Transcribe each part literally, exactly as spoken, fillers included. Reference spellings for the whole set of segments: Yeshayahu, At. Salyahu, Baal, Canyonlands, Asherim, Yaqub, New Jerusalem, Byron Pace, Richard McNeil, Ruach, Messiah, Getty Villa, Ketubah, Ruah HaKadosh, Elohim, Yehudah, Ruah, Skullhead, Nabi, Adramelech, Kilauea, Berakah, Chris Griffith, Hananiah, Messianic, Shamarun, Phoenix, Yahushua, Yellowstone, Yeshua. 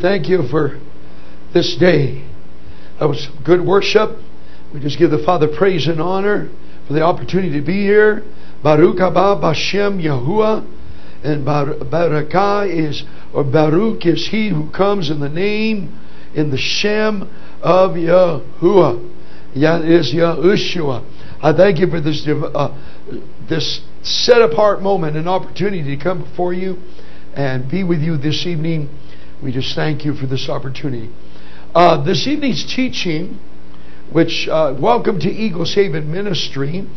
Thank you for this day. That was good worship. We just give the Father praise and honor for the opportunity to be here. Baruch haba b'shem Yahuwah, and Berakah is, or Baruch is he who comes in the name, in the Shem of Yahuwah. That is Yahushua. I thank you for this uh, this set apart moment, an opportunity to come before you and be with you this evening. We just thank you for this opportunity. Uh, this evening's teaching, which uh, welcome to Eagleshaven ministry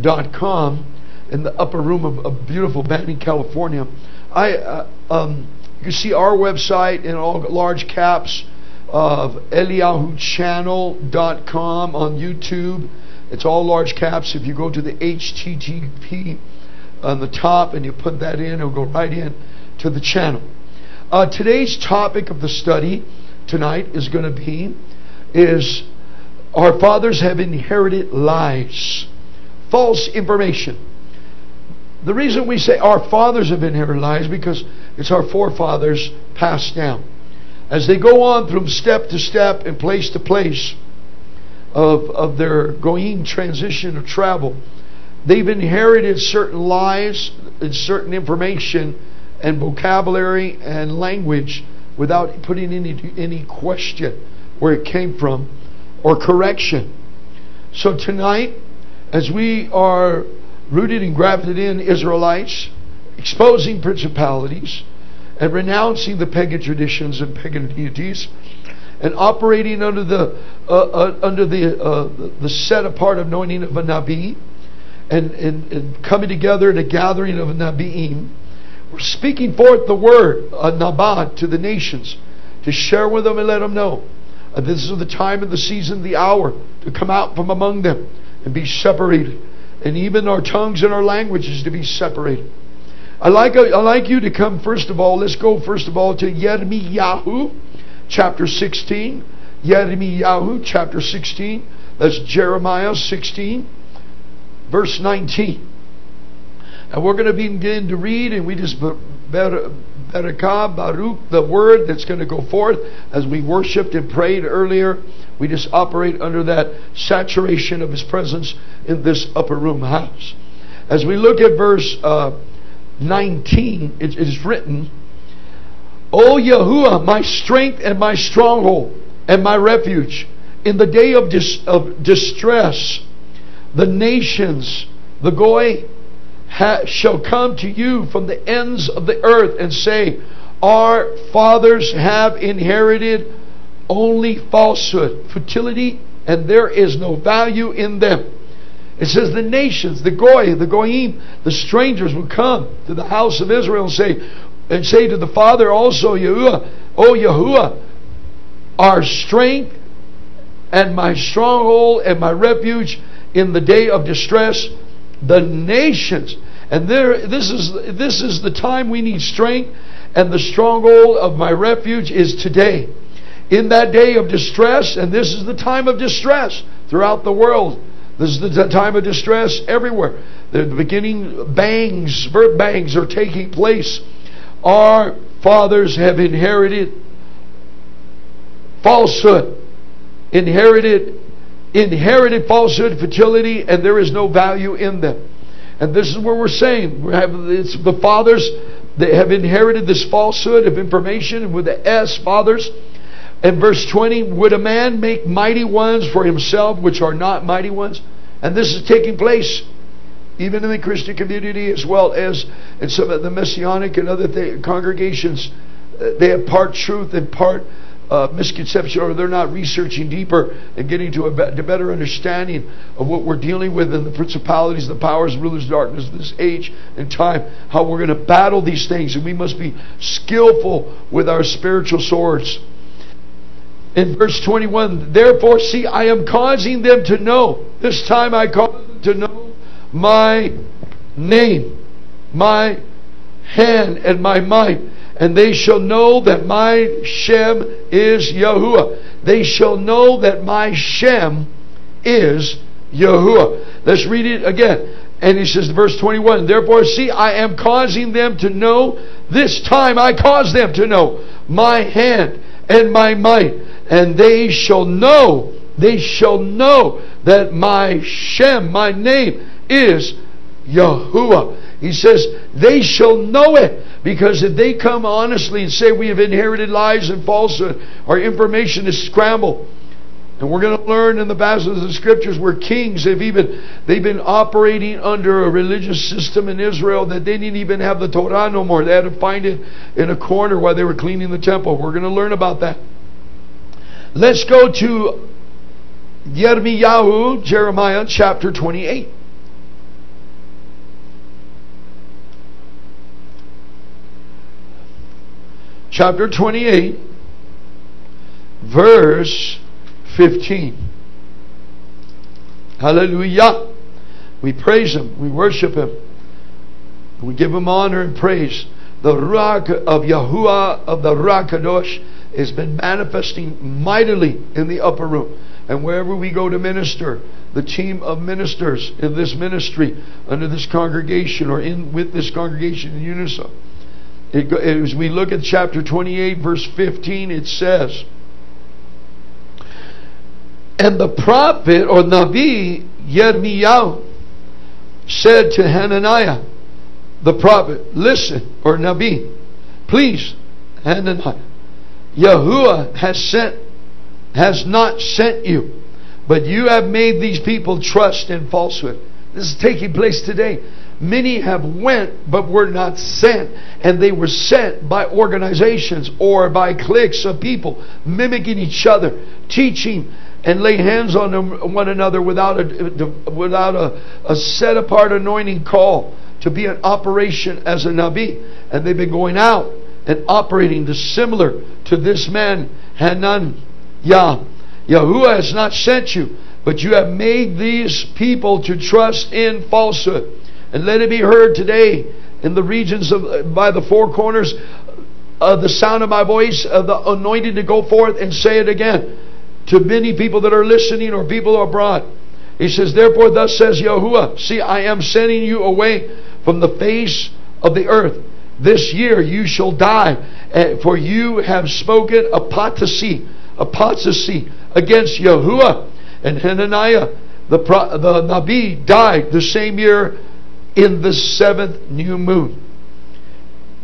dot com in the upper room of a beautiful Banning, California. I uh, um, you can see our website in all large caps of Eliyahu Channel dot com on YouTube. It's all large caps. If you go to the H T T P on the top and you put that in, it'll go right in to the channel. Uh, today's topic of the study tonight is going to be is our fathers have inherited lies, false information. The reason we say our fathers have inherited lies because it's our forefathers passed down. As they go on from step to step and place to place of, of their going transition of travel, they've inherited certain lies and certain information and vocabulary and language without putting any any question where it came from or correction. So tonight, as we are rooted and grafted in Israelites, exposing principalities and renouncing the pagan traditions and pagan deities, and operating under the uh, uh, under the uh, the set apart anointing of a Nabi, and, and and coming together in a gathering of Nabiim. We're speaking forth the word, uh, Nabah, to the nations, to share with them and let them know. Uh, this is the time of the season, the hour, to come out from among them and be separated. And even our tongues and our languages to be separated. I like, uh, I like you to come, first of all, let's go first of all to Yirmiyahu, chapter sixteen. Yirmiyahu, chapter sixteen. That's Jeremiah sixteen, verse nineteen. And we're going to begin to read, and we just Berakah, Baruch, the word that's going to go forth as we worshiped and prayed earlier. We just operate under that saturation of His presence in this upper room house. As we look at verse uh, nineteen, it is written, O Yahuwah, my strength and my stronghold and my refuge, in the day of, dis of distress, the nations, the Goy, Ha, shall come to you from the ends of the earth and say, our fathers have inherited only falsehood, futility, and there is no value in them. It says the nations, the Goy, the Goyim, the strangers will come to the house of Israel and say, and say to the Father also, Yahuwah, O Yahuwah, our strength and my stronghold and my refuge in the day of distress, the nations. And there, this is this is the time we need strength, and the stronghold of my refuge is today. In that day of distress, and this is the time of distress throughout the world. This is the time of distress everywhere. The beginning bangs, birth bangs are taking place. Our fathers have inherited falsehood, inherited Inherited falsehood, futility, and there is no value in them. And this is what we're saying. We have, it's the fathers that have inherited this falsehood of information with the S, fathers. And verse twenty, would a man make mighty ones for himself which are not mighty ones? And this is taking place even in the Christian community as well as in some of the Messianic and other th congregations. They have part truth and part Uh, misconception, or they're not researching deeper and getting to a be to better understanding of what we're dealing with in the principalities, the powers, rulers, darkness, this age and time, how we're going to battle these things, and we must be skillful with our spiritual swords. In verse twenty-one, therefore, see, I am causing them to know. This time I cause them to know my name, my hand, and my might. And they shall know that my Shem is Yahuwah. They shall know that my Shem is Yahuwah. Let's read it again. And he says, verse twenty-one, therefore, see, I am causing them to know. This time I cause them to know my hand and my might, and they shall know, they shall know that my Shem, my name, is Yahuwah. He says, they shall know it. Because if they come honestly and say we have inherited lies and falsehood, our information is scrambled. And we're going to learn in the passages of the Scriptures where kings have even, they've been operating under a religious system in Israel that they didn't even have the Torah no more. They had to find it in a corner while they were cleaning the temple. We're going to learn about that. Let's go to Yirmiyahu, Jeremiah chapter twenty-eight. Chapter twenty-eight, verse fifteen. Hallelujah. We praise Him. We worship Him. We give Him honor and praise. The Ruach of Yahuwah, of the Ruach Kadosh, has been manifesting mightily in the upper room. And wherever we go to minister, the team of ministers in this ministry, under this congregation, or in with this congregation in unison, It, as we look at chapter twenty-eight, verse fifteen, it says, and the prophet, or Nabi, Yirmiyahu, said to Hananiah, the prophet, listen, or Nabi, please, Hananiah, Yahuwah has sent, has not sent you, but you have made these people trust in falsehood. This is taking place today. Many have went, but were not sent. And they were sent by organizations or by cliques of people, mimicking each other, teaching, and lay hands on them, one another without a, without a, a set-apart anointing call to be an operation as a Nabi. And they've been going out and operating the similar to this man, Hananiah. Yahuwah has not sent you, but you have made these people to trust in falsehood. And let it be heard today in the regions of, by the four corners, of the sound of my voice, of the anointing to go forth and say it again to many people that are listening or people abroad. He says, therefore thus says Yahuwah, see, I am sending you away from the face of the earth. This year you shall die, for you have spoken apostasy, apostasy against Yahuwah. And Hananiah, the, pro, the Nabi, died the same year in the seventh new moon.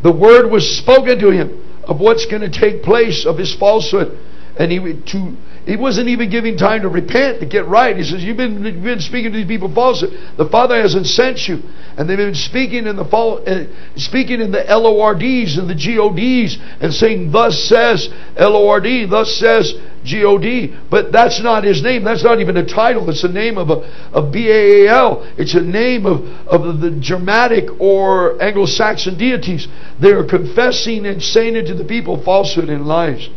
The word was spoken to him of what's going to take place, of his falsehood. And he, to, he wasn't even giving time to repent, to get right. He says, you've been, you've been speaking to these people falsehood. The Father hasn't sent you. And they've been speaking in the, uh, speaking in the L O R Ds and the G O Ds and saying, thus says L O R D, thus says G O D. But that's not his name. That's not even a title. It's a name of a, a B A A L. It's a name of, of the Germanic or Anglo-Saxon deities. They are confessing and saying unto the people falsehood and lies.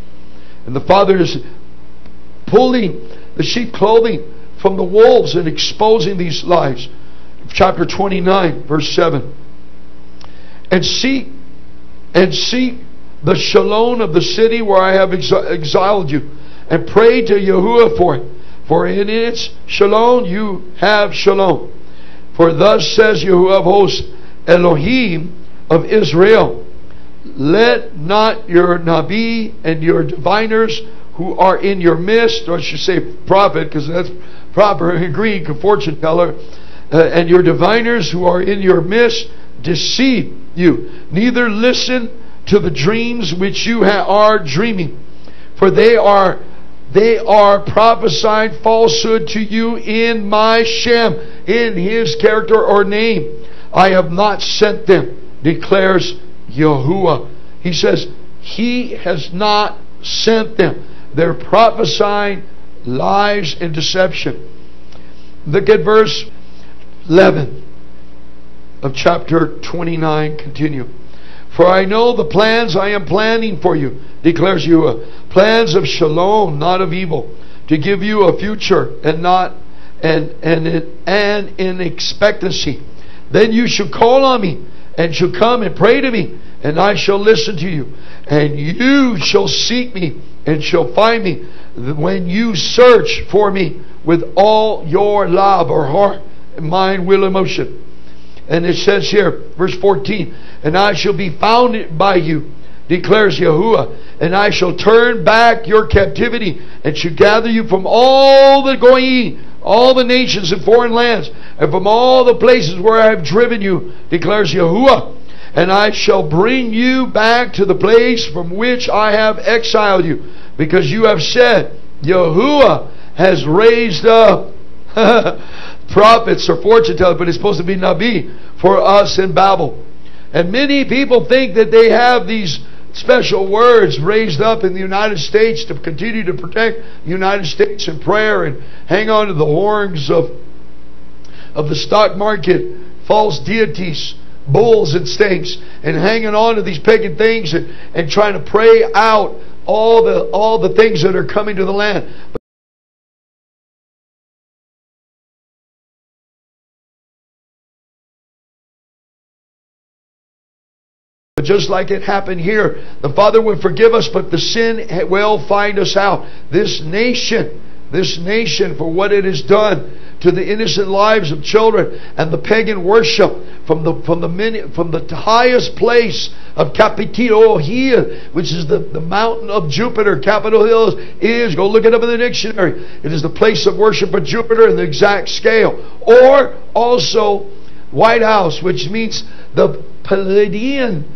And the Father is pulling the sheep clothing from the wolves and exposing these lies. Chapter twenty-nine, verse seven. And seek, and seek the Shalom of the city where I have exiled you, and pray to Yahuwah for it. For in its Shalom you have Shalom. For thus says Yahuwah of hosts, Elohim of Israel, let not your Nabi and your diviners who are in your midst, or I should say prophet, because that's proper in Greek, a fortune teller, uh, and your diviners who are in your midst deceive you. Neither listen to the dreams which you ha are dreaming, for they are they are prophesied falsehood to you in my Shem, in His character or name. I have not sent them, declares Yahuwah. He says, He has not sent them. They're prophesying lies and deception. Look at verse eleven of chapter twenty-nine, continue. For I know the plans I am planning for you, declares Yahuwah, plans of shalom, not of evil, to give you a future and not and and and in expectancy. Then you shall call on me, and shall come and pray to me, and I shall listen to you. And you shall seek me, and shall find me, when you search for me with all your love, or heart, mind, will, emotion. And it says here, verse fourteen, and I shall be found by you, declares Yahuwah, and I shall turn back your captivity, and shall gather you from all the goyim, all the nations and foreign lands, and from all the places where I have driven you, declares Yahuwah. And I shall bring you back to the place from which I have exiled you, because you have said, Yahuwah has raised up prophets or fortune tellers, but it's supposed to be Nabi for us in Babel. And many people think that they have these special words raised up in the United States to continue to protect the United States in prayer and hang on to the horns of, of the stock market, false deities, bulls and stinks, and hanging on to these pagan things and, and trying to pray out all the all the things that are coming to the land. But just like it happened here, the Father would forgive us, but the sin will find us out. This nation, this nation, for what it has done to the innocent lives of children and the pagan worship from the from the many, from the highest place of Capitol Hill, which is the, the mountain of Jupiter. Capitol Hills is, go look it up in the dictionary, it is the place of worship of Jupiter in the exact scale. Or also White House, which means the Palladian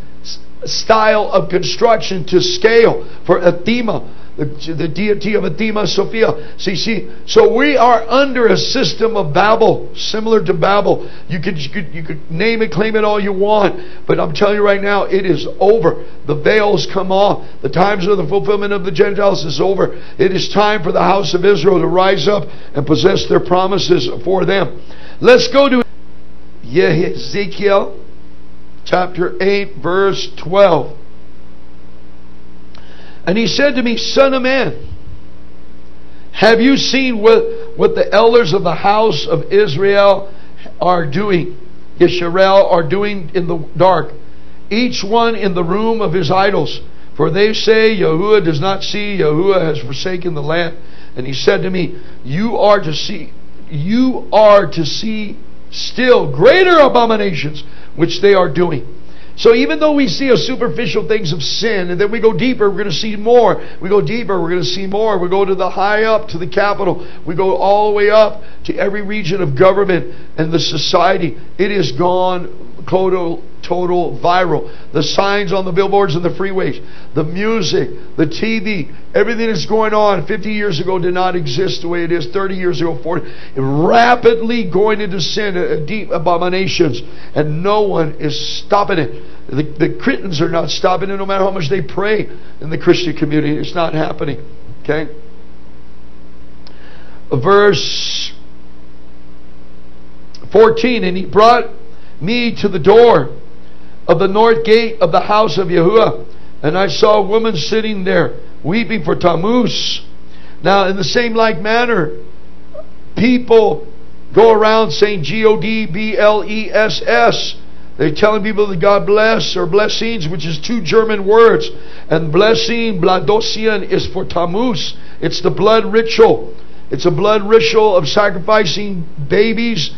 style of construction to scale for Athema, The, the deity of Athema Sophia. See, see, so we are under a system of Babel, similar to Babel. You could, you could, you could name it, claim it all you want, but I'm telling you right now, it is over. The veil's come off. The times of the fulfillment of the Gentiles is over. It is time for the house of Israel to rise up and possess their promises for them. Let's go to Yehezekiel chapter eight, verse twelve. And he said to me, Son of man, have you seen what, what the elders of the house of Israel are doing, Yisrael are doing in the dark, each one in the room of his idols? For they say, Yahuwah does not see, Yahuwah has forsaken the land. And he said to me, You are to see, you are to see still greater abominations which they are doing. So even though we see a superficial things of sin, and then we go deeper, we're going to see more. We go deeper, we're going to see more. We go to the high up, to the capital. We go all the way up to every region of government and the society. It is gone total, total viral. The signs on the billboards and the freeways, the music, the T V, everything that's going on fifty years ago did not exist the way it is thirty years ago, forty. Rapidly going into sin, uh, deep abominations, and no one is stopping it. The, the Cretans are not stopping it, no matter how much they pray in the Christian community. It's not happening. Okay? Verse fourteen, and he brought me to the door of the north gate of the house of Yahuwah, and I saw a woman sitting there, weeping for Tammuz. Now, in the same like manner, people go around saying G O D B L E S S. They're telling people that God bless or blessings, which is two German words. And blessing, bladosian, is for Tammuz. It's the blood ritual. It's a blood ritual of sacrificing babies,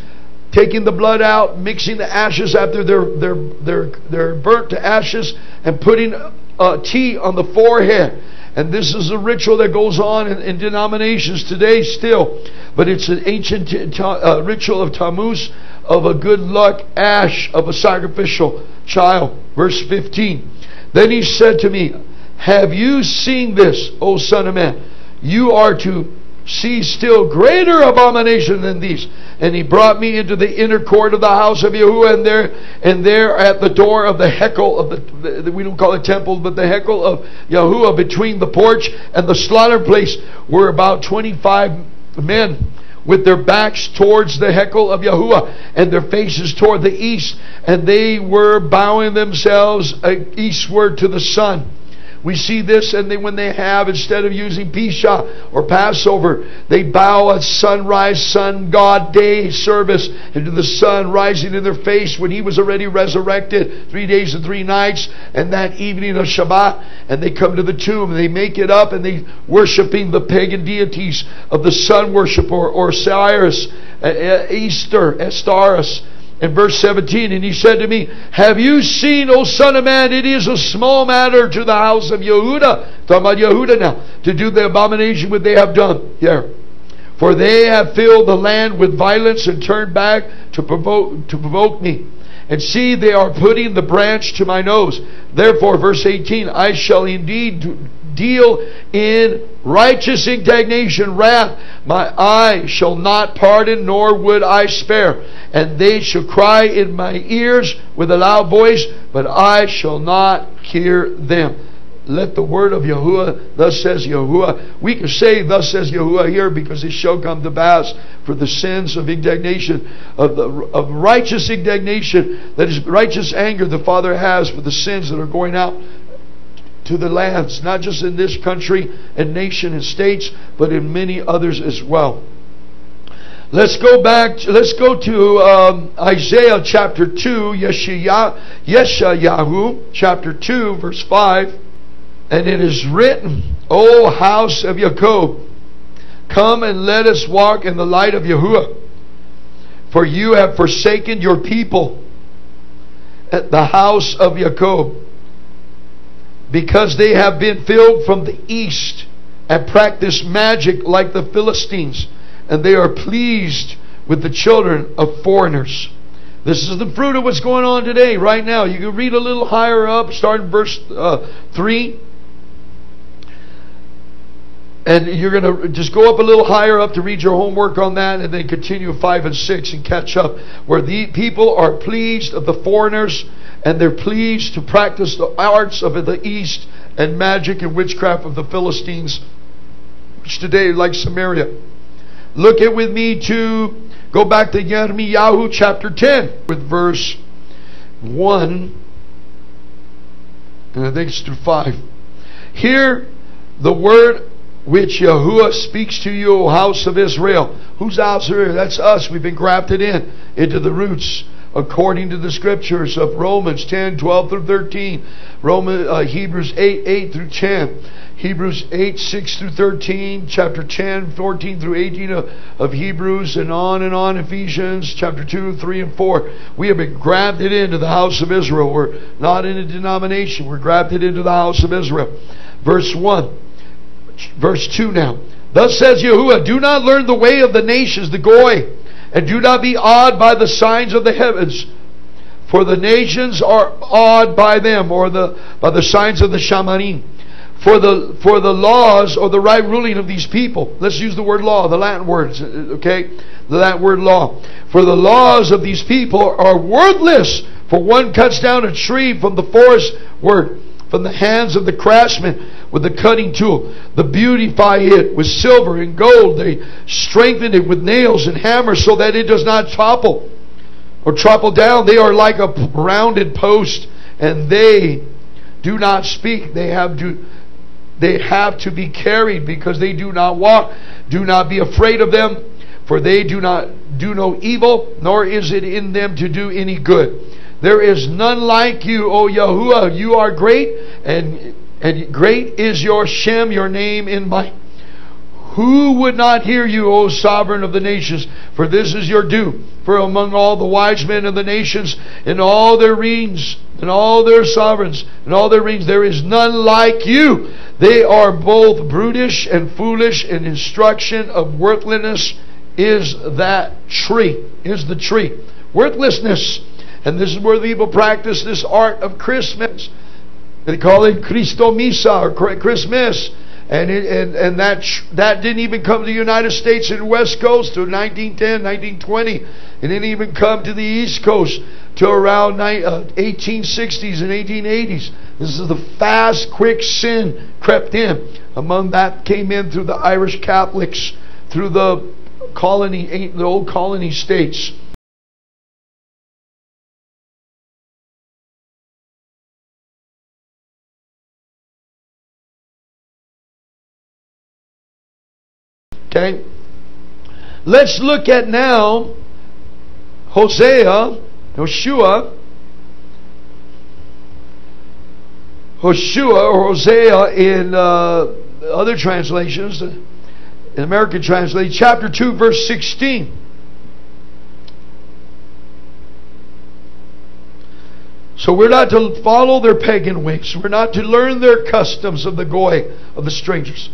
taking the blood out, mixing the ashes after they're, they're, they're, they're burnt to ashes, and putting uh, tea on the forehead. And this is a ritual that goes on in, in denominations today still. But it's an ancient uh, ritual of Tammuz, of a good luck ash of a sacrificial child. Verse fifteen. Then he said to me, Have you seen this, O son of man? You are to see still greater abomination than these. And he brought me into the inner court of the house of Yahuwah, and there, and there at the door of the hekel of the, the we don't call it temple, but the hekel of Yahuwah, between the porch and the slaughter place, were about twenty-five men, with their backs towards the hekel of Yahuwah, and their faces toward the east, and they were bowing themselves eastward to the sun. We see this, and they, when they have, instead of using Pesach or Passover, they bow at sunrise, sun god day service, into the sun rising in their face when he was already resurrected three days and three nights, and that evening of Shabbat, and they come to the tomb, and they make it up, and they worshiping the pagan deities of the sun worship, or, or Osiris, Easter, Astaris, In verse seventeen, and he said to me, have you seen, O son of man, it is a small matter to the house of Yehudah, talking about Yehudah now, to do the abomination which they have done here. For they have filled the land with violence and turned back to provoke, to provoke me. And see, they are putting the branch to my nose. Therefore, verse eighteen, I shall indeed deal in righteous indignation, wrath. My eye shall not pardon, nor would I spare. And they shall cry in my ears with a loud voice, but I shall not hear them. Let the word of Yahuwah, thus says Yahuwah. We can say, thus says Yahuwah here, because it shall come to pass for the sins of indignation, of, the, of righteous indignation, that is righteous anger the Father has for the sins that are going out to the lands, not just in this country and nation and states, but in many others as well. Let's go back, to, let's go to um, Isaiah chapter two, Yeshayahu, Yeshayahu chapter two, verse five. And it is written, O house of Yaqub, come and let us walk in the light of Yahuwah. For you have forsaken your people at the house of Yaqub, because they have been filled from the east and practiced magic like the Philistines, and they are pleased with the children of foreigners. This is the fruit of what's going on today, right now. You can read a little higher up, start in verse uh, three. And you're going to just go up a little higher up to read your homework on that, and then continue five and six and catch up. Where the people are pleased of the foreigners, and they're pleased to practice the arts of the East and magic and witchcraft of the Philistines, which today like Samaria. Look at with me to, go back to Yirmiyahu chapter ten with verse one, and I think it's through five. Hear the word which Yahuwah speaks to you, O house of Israel. Whose house are you? That's us. We've been grafted in into the roots, according to the scriptures of Romans ten, twelve through thirteen, Roman, uh, Hebrews eight, eight through ten, Hebrews eight, six through thirteen, chapter ten, fourteen through eighteen of, of Hebrews, and on and on, Ephesians, chapter two, three, and four. We have been grafted into the house of Israel. We're not in a denomination. We're grafted into the house of Israel. Verse one. Verse two now. Thus says Yahuwah, do not learn the way of the nations, the Goy, and do not be awed by the signs of the heavens, for the nations are awed by them, or the by the signs of the Shamanim. For the for the laws, or the right ruling of these people. Let's use the word law, the Latin words, okay? The Latin word law. For the laws of these people are worthless, for one cuts down a tree from the forest word. From the hands of the craftsman with the cutting tool. They beautify it with silver and gold. They strengthen it with nails and hammers so that it does not topple or topple down. They are like a rounded post, and they do not speak. They have to, they have to be carried because they do not walk. Do not be afraid of them, for they do not do no evil, nor is it in them to do any good. There is none like you, O Yahuwah. You are great, and and great is your Shem, your name in might. Who would not hear you, O Sovereign of the nations? For this is your due. For among all the wise men of the nations, in all their reigns, and all their sovereigns, and all their reigns, there is none like you. They are both brutish and foolish, and instruction of worthlessness is that tree, is the tree. Worthlessness. And this is where the people practice this art of Christmas. They call it Christo Misa, or Christmas. And, it, and, and that, that didn't even come to the United States and West Coast till nineteen ten, nineteen twenty. It didn't even come to the East Coast till around eighteen sixties and eighteen eighties. This is the fast, quick sin crept in. Among that came in through the Irish Catholics, through the colony, the old colony states. Okay, let's look at now Hosea, Hoshua, Hoshua or Hosea in uh, other translations, in American translation, chapter two, verse sixteen. So we're not to follow their pagan ways. We're not to learn their customs of the goy, of the strangers.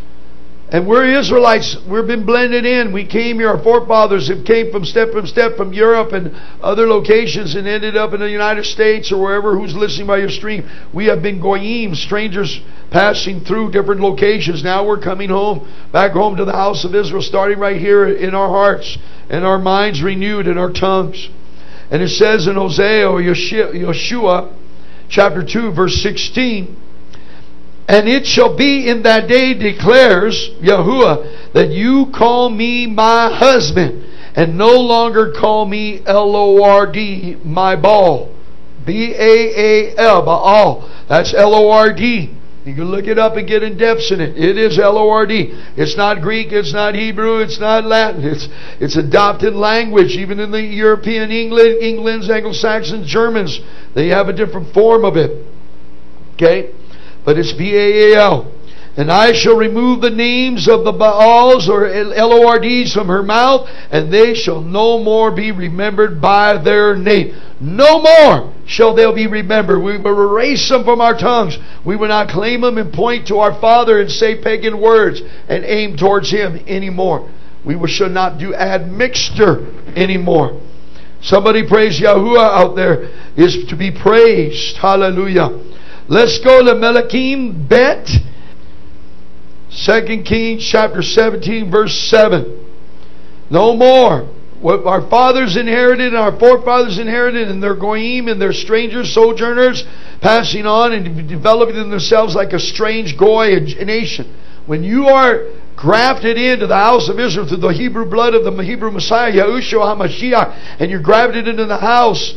And we're Israelites. We've been blended in. We came here. Our forefathers have came from step from step from Europe and other locations and ended up in the United States or wherever, who's listening by your stream. We have been goyim, strangers passing through different locations. Now we're coming home, back home to the house of Israel, starting right here in our hearts and our minds renewed and our tongues. And it says in Hosea or Yeshua chapter two verse sixteen, and it shall be in that day, declares Yahuwah, that you call me my husband, and no longer call me L O R D, my Baal. B A A L, Baal. That's L O R D. You can look it up and get in depth in it. It is L O R D. It's not Greek. It's not Hebrew. It's not Latin. It's, it's adopted language. Even in the European England, England's, Anglo-Saxons, Germans, they have a different form of it. Okay? But it's B A A L. And I shall remove the names of the Baals or L O R Ds from her mouth, and they shall no more be remembered by their name. No more shall they be remembered. We will erase them from our tongues. We will not claim them and point to our Father and say pagan words and aim towards Him anymore. We should not do admixture anymore. Somebody praise Yahuwah out there, is to be praised. Hallelujah. Let's go to Melekim Bet, Second Kings chapter seventeen, verse seven. No more. What our fathers inherited and our forefathers inherited, and their goyim and their strangers, sojourners, passing on and developing themselves like a strange goy nation. When you are grafted into the house of Israel through the Hebrew blood of the Hebrew Messiah, Yahushua HaMashiach, and you're grafted into the house,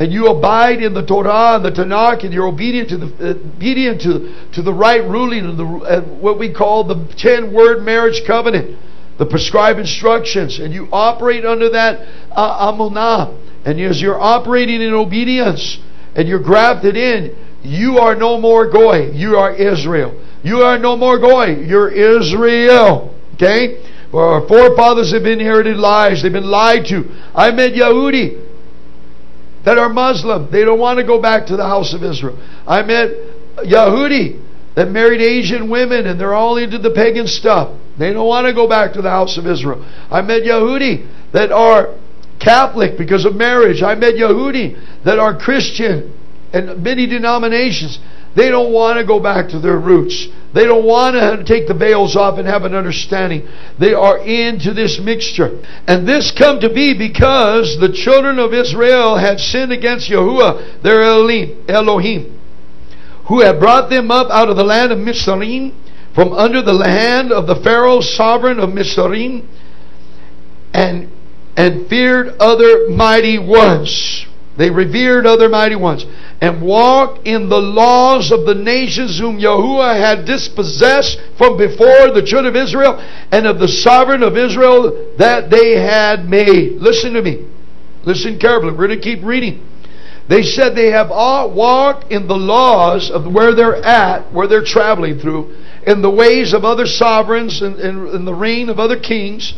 and you abide in the Torah and the Tanakh, and you're obedient to the obedient to to the right ruling of the uh, what we call the ten-word marriage covenant, the prescribed instructions, and you operate under that uh, amunah. And as you're operating in obedience, and you're grafted in, you are no more goy. You are Israel. You are no more goy. You're Israel. Okay? Well, our forefathers have inherited lies. They've been lied to. I met Yahudi that are Muslim. They don't want to go back to the house of Israel. I met Yahudi that married Asian women, and they're all into the pagan stuff. They don't want to go back to the house of Israel. I met Yahudi that are Catholic because of marriage. I met Yahudi that are Christian and many denominations. They don't want to go back to their roots. They don't want to take the veils off and have an understanding. They are into this mixture. And this come to be because the children of Israel had sinned against Yahuwah, their Elohim, who had brought them up out of the land of Mitzrayim, from under the hand of the Pharaoh, sovereign of Mitzrayim, and, and feared other mighty ones. They revered other mighty ones, and walked in the laws of the nations whom Yahuwah had dispossessed from before the children of Israel, and of the sovereign of Israel that they had made. Listen to me. Listen carefully. We're going to keep reading. They said they have all walked in the laws of where they're at, where they're traveling through, in the ways of other sovereigns and in the reign of other kings.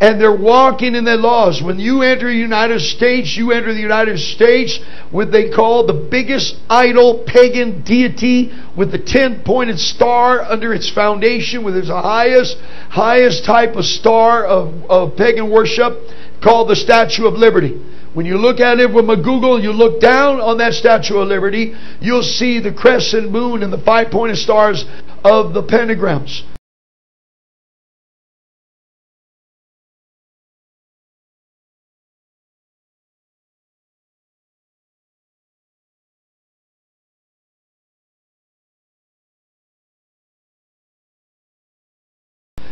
And they're walking in their laws. When you enter the United States, you enter the United States with what they call the biggest idol pagan deity, with the ten-pointed star under its foundation, with its highest, highest type of star of, of pagan worship, called the Statue of Liberty. When you look at it with Google, you look down on that Statue of Liberty, you'll see the crescent moon and the five-pointed stars of the pentagrams.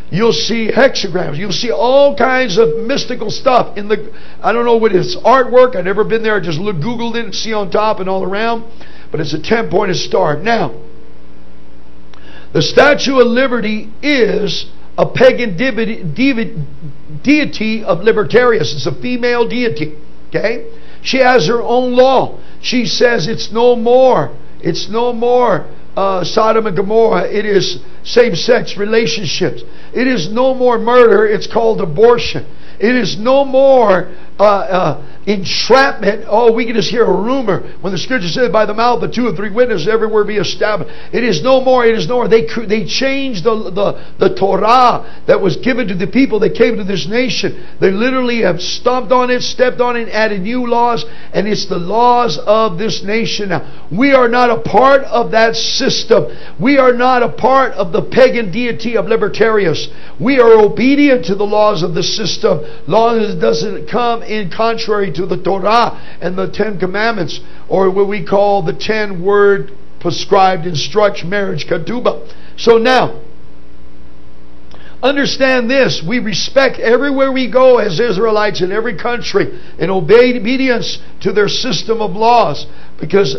You'll see hexagrams. You'll see all kinds of mystical stuff in the, I don't know what it's artwork. I've never been there. I just looked, Googled it and see on top and all around. But it's a ten-pointed star. Now, the Statue of Liberty is a pagan deity of libertarians. It's a female deity. Okay? She has her own law. She says it's no more. It's no more. Uh, Sodom and Gomorrah. It is same-sex relationships. It is no more murder. It's called abortion. It is no more uh, uh, entrapment. Oh, we can just hear a rumor when the Scripture says, "By the mouth of two or three witnesses, every word be established." It is no more. It is no more. They they changed the the the Torah that was given to the people that came to this nation. They literally have stomped on it, stepped on it, added new laws, and it's the laws of this nation. Now, we are not a part of that system. We are not a part of the pagan deity of libertarians. We are obedient to the laws of the system, long as it doesn't come in contrary to the Torah and the Ten Commandments, or what we call the ten word prescribed instruction, marriage, ketubah. So now, understand this. We respect everywhere we go as Israelites in every country and obey obedience to their system of laws, because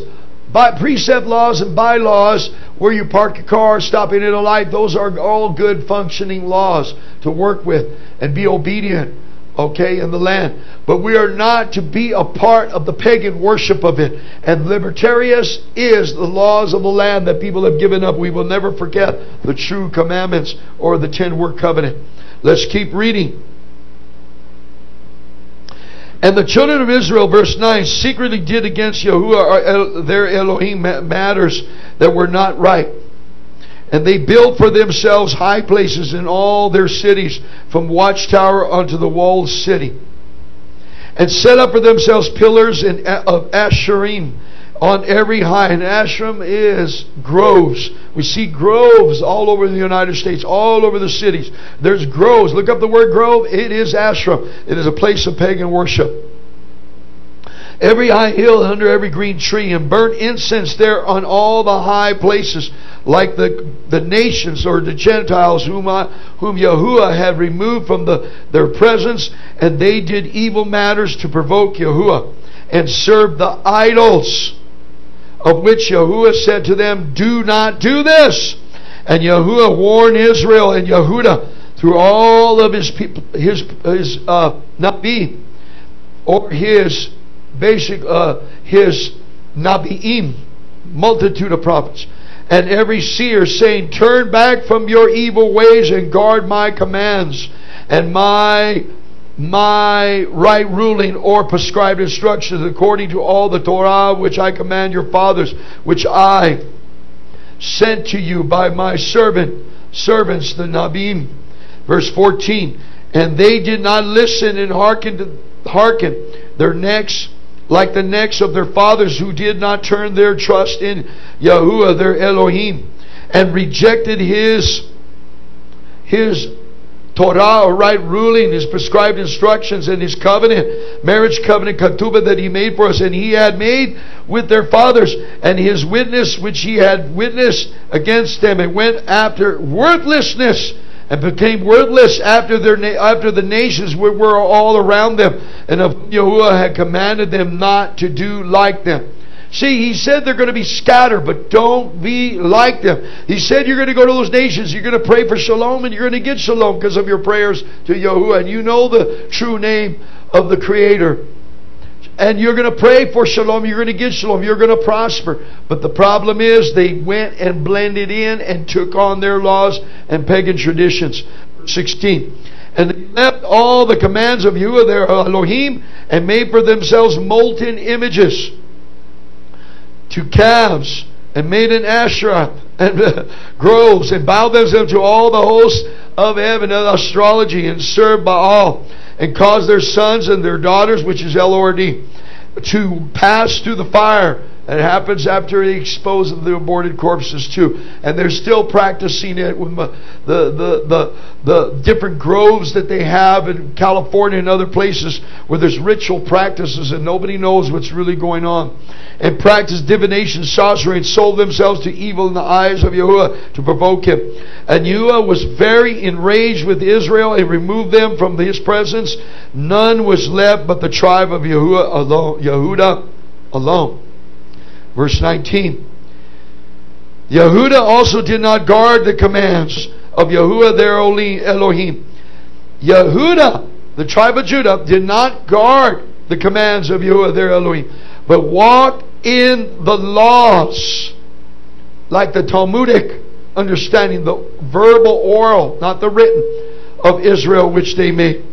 by precept laws and bylaws, where you park your car, stopping at a light, those are all good functioning laws to work with and be obedient, okay, in the land. But we are not to be a part of the pagan worship of it. And libertarius is the laws of the land that people have given up. We will never forget the true commandments or the ten word covenant. Let's keep reading. And the children of Israel, verse nine, secretly did against Yahuwah, their Elohim, matters that were not right. And they built for themselves high places in all their cities, from watchtower unto the walled city. And set up for themselves pillars in, of Asherim on every high. And Asherim is groves. We see groves all over the United States, all over the cities. There's groves. Look up the word grove. It is Asherim. It is a place of pagan worship. Every high hill and under every green tree, and burnt incense there on all the high places, like the the nations or the Gentiles whom I, whom Yahuwah had removed from the, their presence, and they did evil matters to provoke Yahuwah, and served the idols, of which Yahuwah said to them, "Do not do this." And Yahuwah warned Israel and Yehuda through all of his people, his his uh, nabi, or his basic uh, his nabiim, multitude of prophets, and every seer, saying, "Turn back from your evil ways and guard my commands and my my right ruling or prescribed instructions, according to all the Torah which I command your fathers, which I sent to you by my servant servants the Nabim." Verse fourteen, and they did not listen and hearken to, hearken their necks like the necks of their fathers, who did not turn their trust in Yahuwah their Elohim, and rejected his his Torah, or right ruling, his prescribed instructions, and his covenant, marriage covenant, ketubah, that he made for us, and he had made with their fathers, and his witness which he had witnessed against them, and went after worthlessness, and became worthless after their after the nations which were all around them, and of Yahuwah had commanded them not to do like them. See, he said they're going to be scattered, but don't be like them. He said you're going to go to those nations, you're going to pray for shalom, and you're going to get shalom because of your prayers to Yahuwah. And you know the true name of the Creator. And you're going to pray for shalom, you're going to get shalom, you're going to prosper. But the problem is they went and blended in and took on their laws and pagan traditions. sixteen. And they left all the commands of Yahuwah their Elohim, and made for themselves molten images, to calves, and made an Asherah, and uh, groves, and bowed themselves to all the hosts of heaven and astrology, and served Baal, and caused their sons and their daughters, which is Lord, to pass through the fire. It happens after he exposes the aborted corpses too, and they're still practicing it with the the the the different groves that they have in California and other places, where there's ritual practices and nobody knows what's really going on, and practice divination, sorcery, and sold themselves to evil in the eyes of Yahuwah to provoke him. And Yahuwah was very enraged with Israel and removed them from his presence. None was left but the tribe of Yahuwah alone, Yehuda alone. Verse nineteen. Yehuda also did not guard the commands of Yahuwah their Elohim. Yehuda, the tribe of Judah, did not guard the commands of Yahuwah their Elohim, but walked in the laws, like the Talmudic understanding, the verbal, oral, not the written, of Israel, which they made.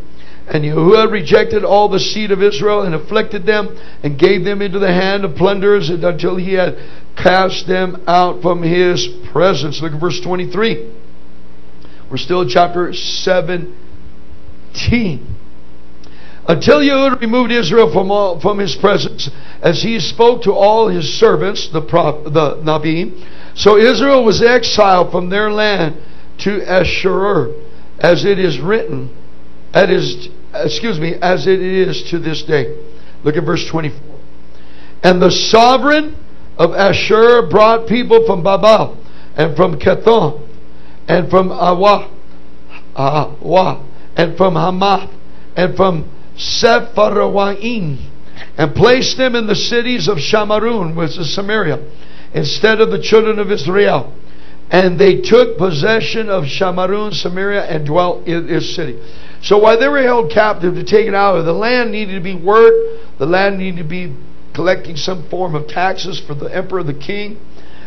And Yahuwah rejected all the seed of Israel and afflicted them and gave them into the hand of plunderers until he had cast them out from his presence. Look at verse twenty-three. We're still in chapter seventeen. Until Yahuwah removed Israel from all, from his presence, as he spoke to all his servants, the prop, the Nabi. So Israel was exiled from their land to Ashur, as it is written, that is, excuse me, as it is to this day. Look at verse twenty-four. And the sovereign of Ashur brought people from Babal, and from Kethon, and from Awa, Awa, and from Hamath, and from Sepharwaim, and placed them in the cities of Shamarun, which is Samaria, instead of the children of Israel. And they took possession of Shamarun, Samaria, and dwelt in this city. So while they were held captive to take it out of the land, needed to be worked, the land needed to be collecting some form of taxes for the emperor, the king.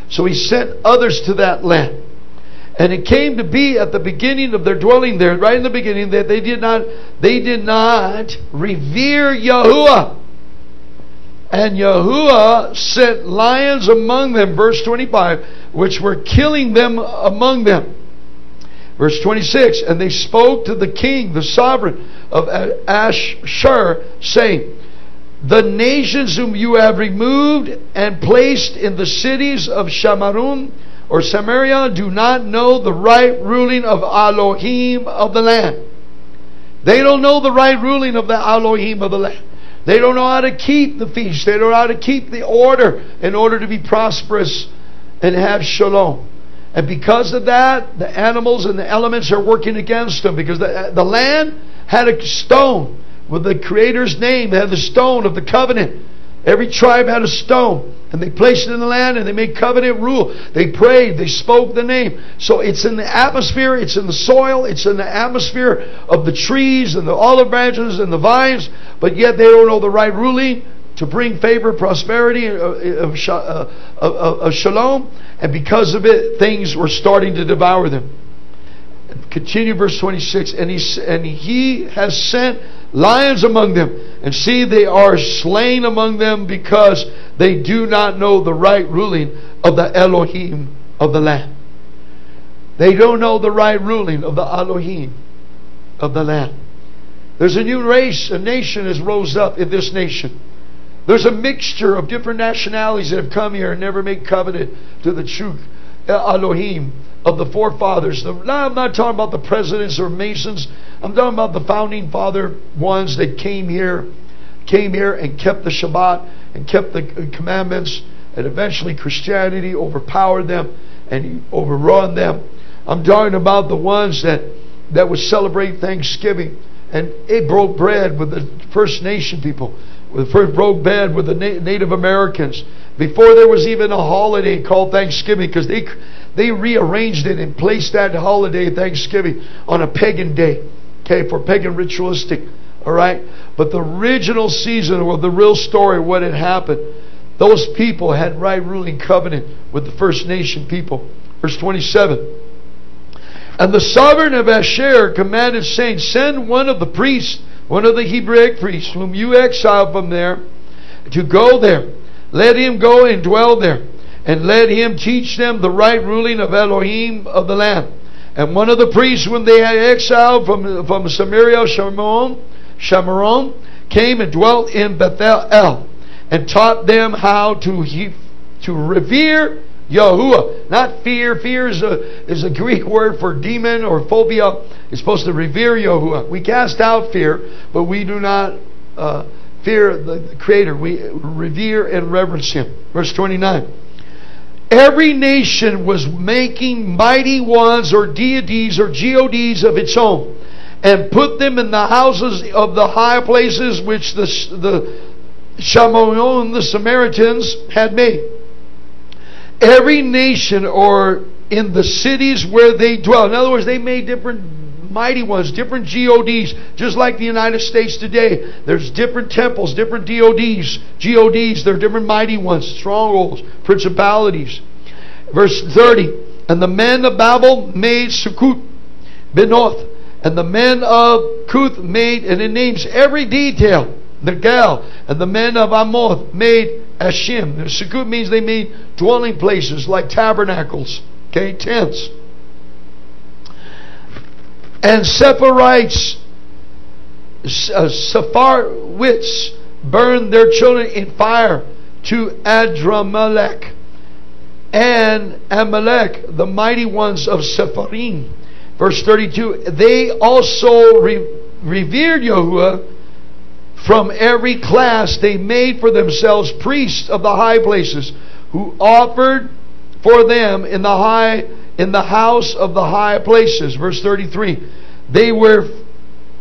So he sent others to that land. And it came to be at the beginning of their dwelling there, right in the beginning, that they did not, they did not revere Yahuwah. And Yahuwah sent lions among them, verse twenty-five, which were killing them among them. Verse twenty-six, and they spoke to the king, the sovereign of Ashur, saying, the nations whom you have removed and placed in the cities of Shamarun or Samaria do not know the right ruling of Elohim of the land. They don't know the right ruling of the Elohim of the land. They don't know how to keep the feast. They don't know how to keep the order in order to be prosperous and have shalom. And because of that, the animals and the elements are working against them. Because the, the land had a stone with the Creator's name. They had the stone of the covenant. Every tribe had a stone. And they placed it in the land and they made covenant rule. They prayed. They spoke the name. So it's in the atmosphere. It's in the soil. It's in the atmosphere of the trees and the olive branches and the vines. But yet they don't know the right ruling to bring favor, prosperity of shalom. And because of it, things were starting to devour them. Continue verse twenty-six. And he, and he has sent lions among them. And see, they are slain among them because they do not know the right ruling of the Elohim of the land. They don't know the right ruling of the Elohim of the land. There's a new race, a nation has rose up in this nation. There's a mixture of different nationalities that have come here and never made covenant to the true Elohim of the forefathers. Now, I'm not talking about the presidents or masons. I'm talking about the founding father ones that came here, came here and kept the Shabbat and kept the commandments, and eventually Christianity overpowered them and overrun them. I'm talking about the ones that, that would celebrate Thanksgiving and it broke bread with the First Nation people. With first broke bread with the na Native Americans before there was even a holiday called Thanksgiving, because they they rearranged it and placed that holiday Thanksgiving on a pagan day, okay, for pagan ritualistic. All right, but the original season, or the real story, what had happened, those people had right ruling covenant with the First Nation people. Verse twenty-seven. And the sovereign of Ashur commanded, saying, send one of the priests, one of the Hebrew priests, whom you exiled from there, to go there. Let him go and dwell there. And let him teach them the right ruling of Elohim of the land. And one of the priests, when they had exiled from, from Samaria, Shamaron, Shamaron, came and dwelt in Bethel El, and taught them how to, he, to revere Yahuwah. Not fear. Fear is a, is a Greek word for demon or phobia. It's supposed to revere Yahuwah. We cast out fear, but we do not uh, fear the, the Creator. We revere and reverence Him. Verse twenty-nine. Every nation was making mighty ones or deities or gods of its own, and put them in the houses of the high places which the, the Shamaron, the Samaritans, had made. Every nation, or in the cities where they dwell. In other words, they made different mighty ones, different gods, just like the United States today. There's different temples, different dods, gods. They're different mighty ones, strongholds, principalities. Verse thirty. And the men of Babel made Sukkot, Benoth, And the men of Cuth made, and it names every detail, Nergal, and the men of Amoth made Ashim. Sukkot means they made dwelling places like tabernacles, okay, tents. And Sephardites, uh, Sephardites burned their children in fire to Adramelech. And Amalek, the mighty ones of Sepharim. Verse thirty-two, they also re revered Yahuwah from every class. They made for themselves priests of the high places, who offered for them in the high in the house of the high places. Verse thirty-three, they were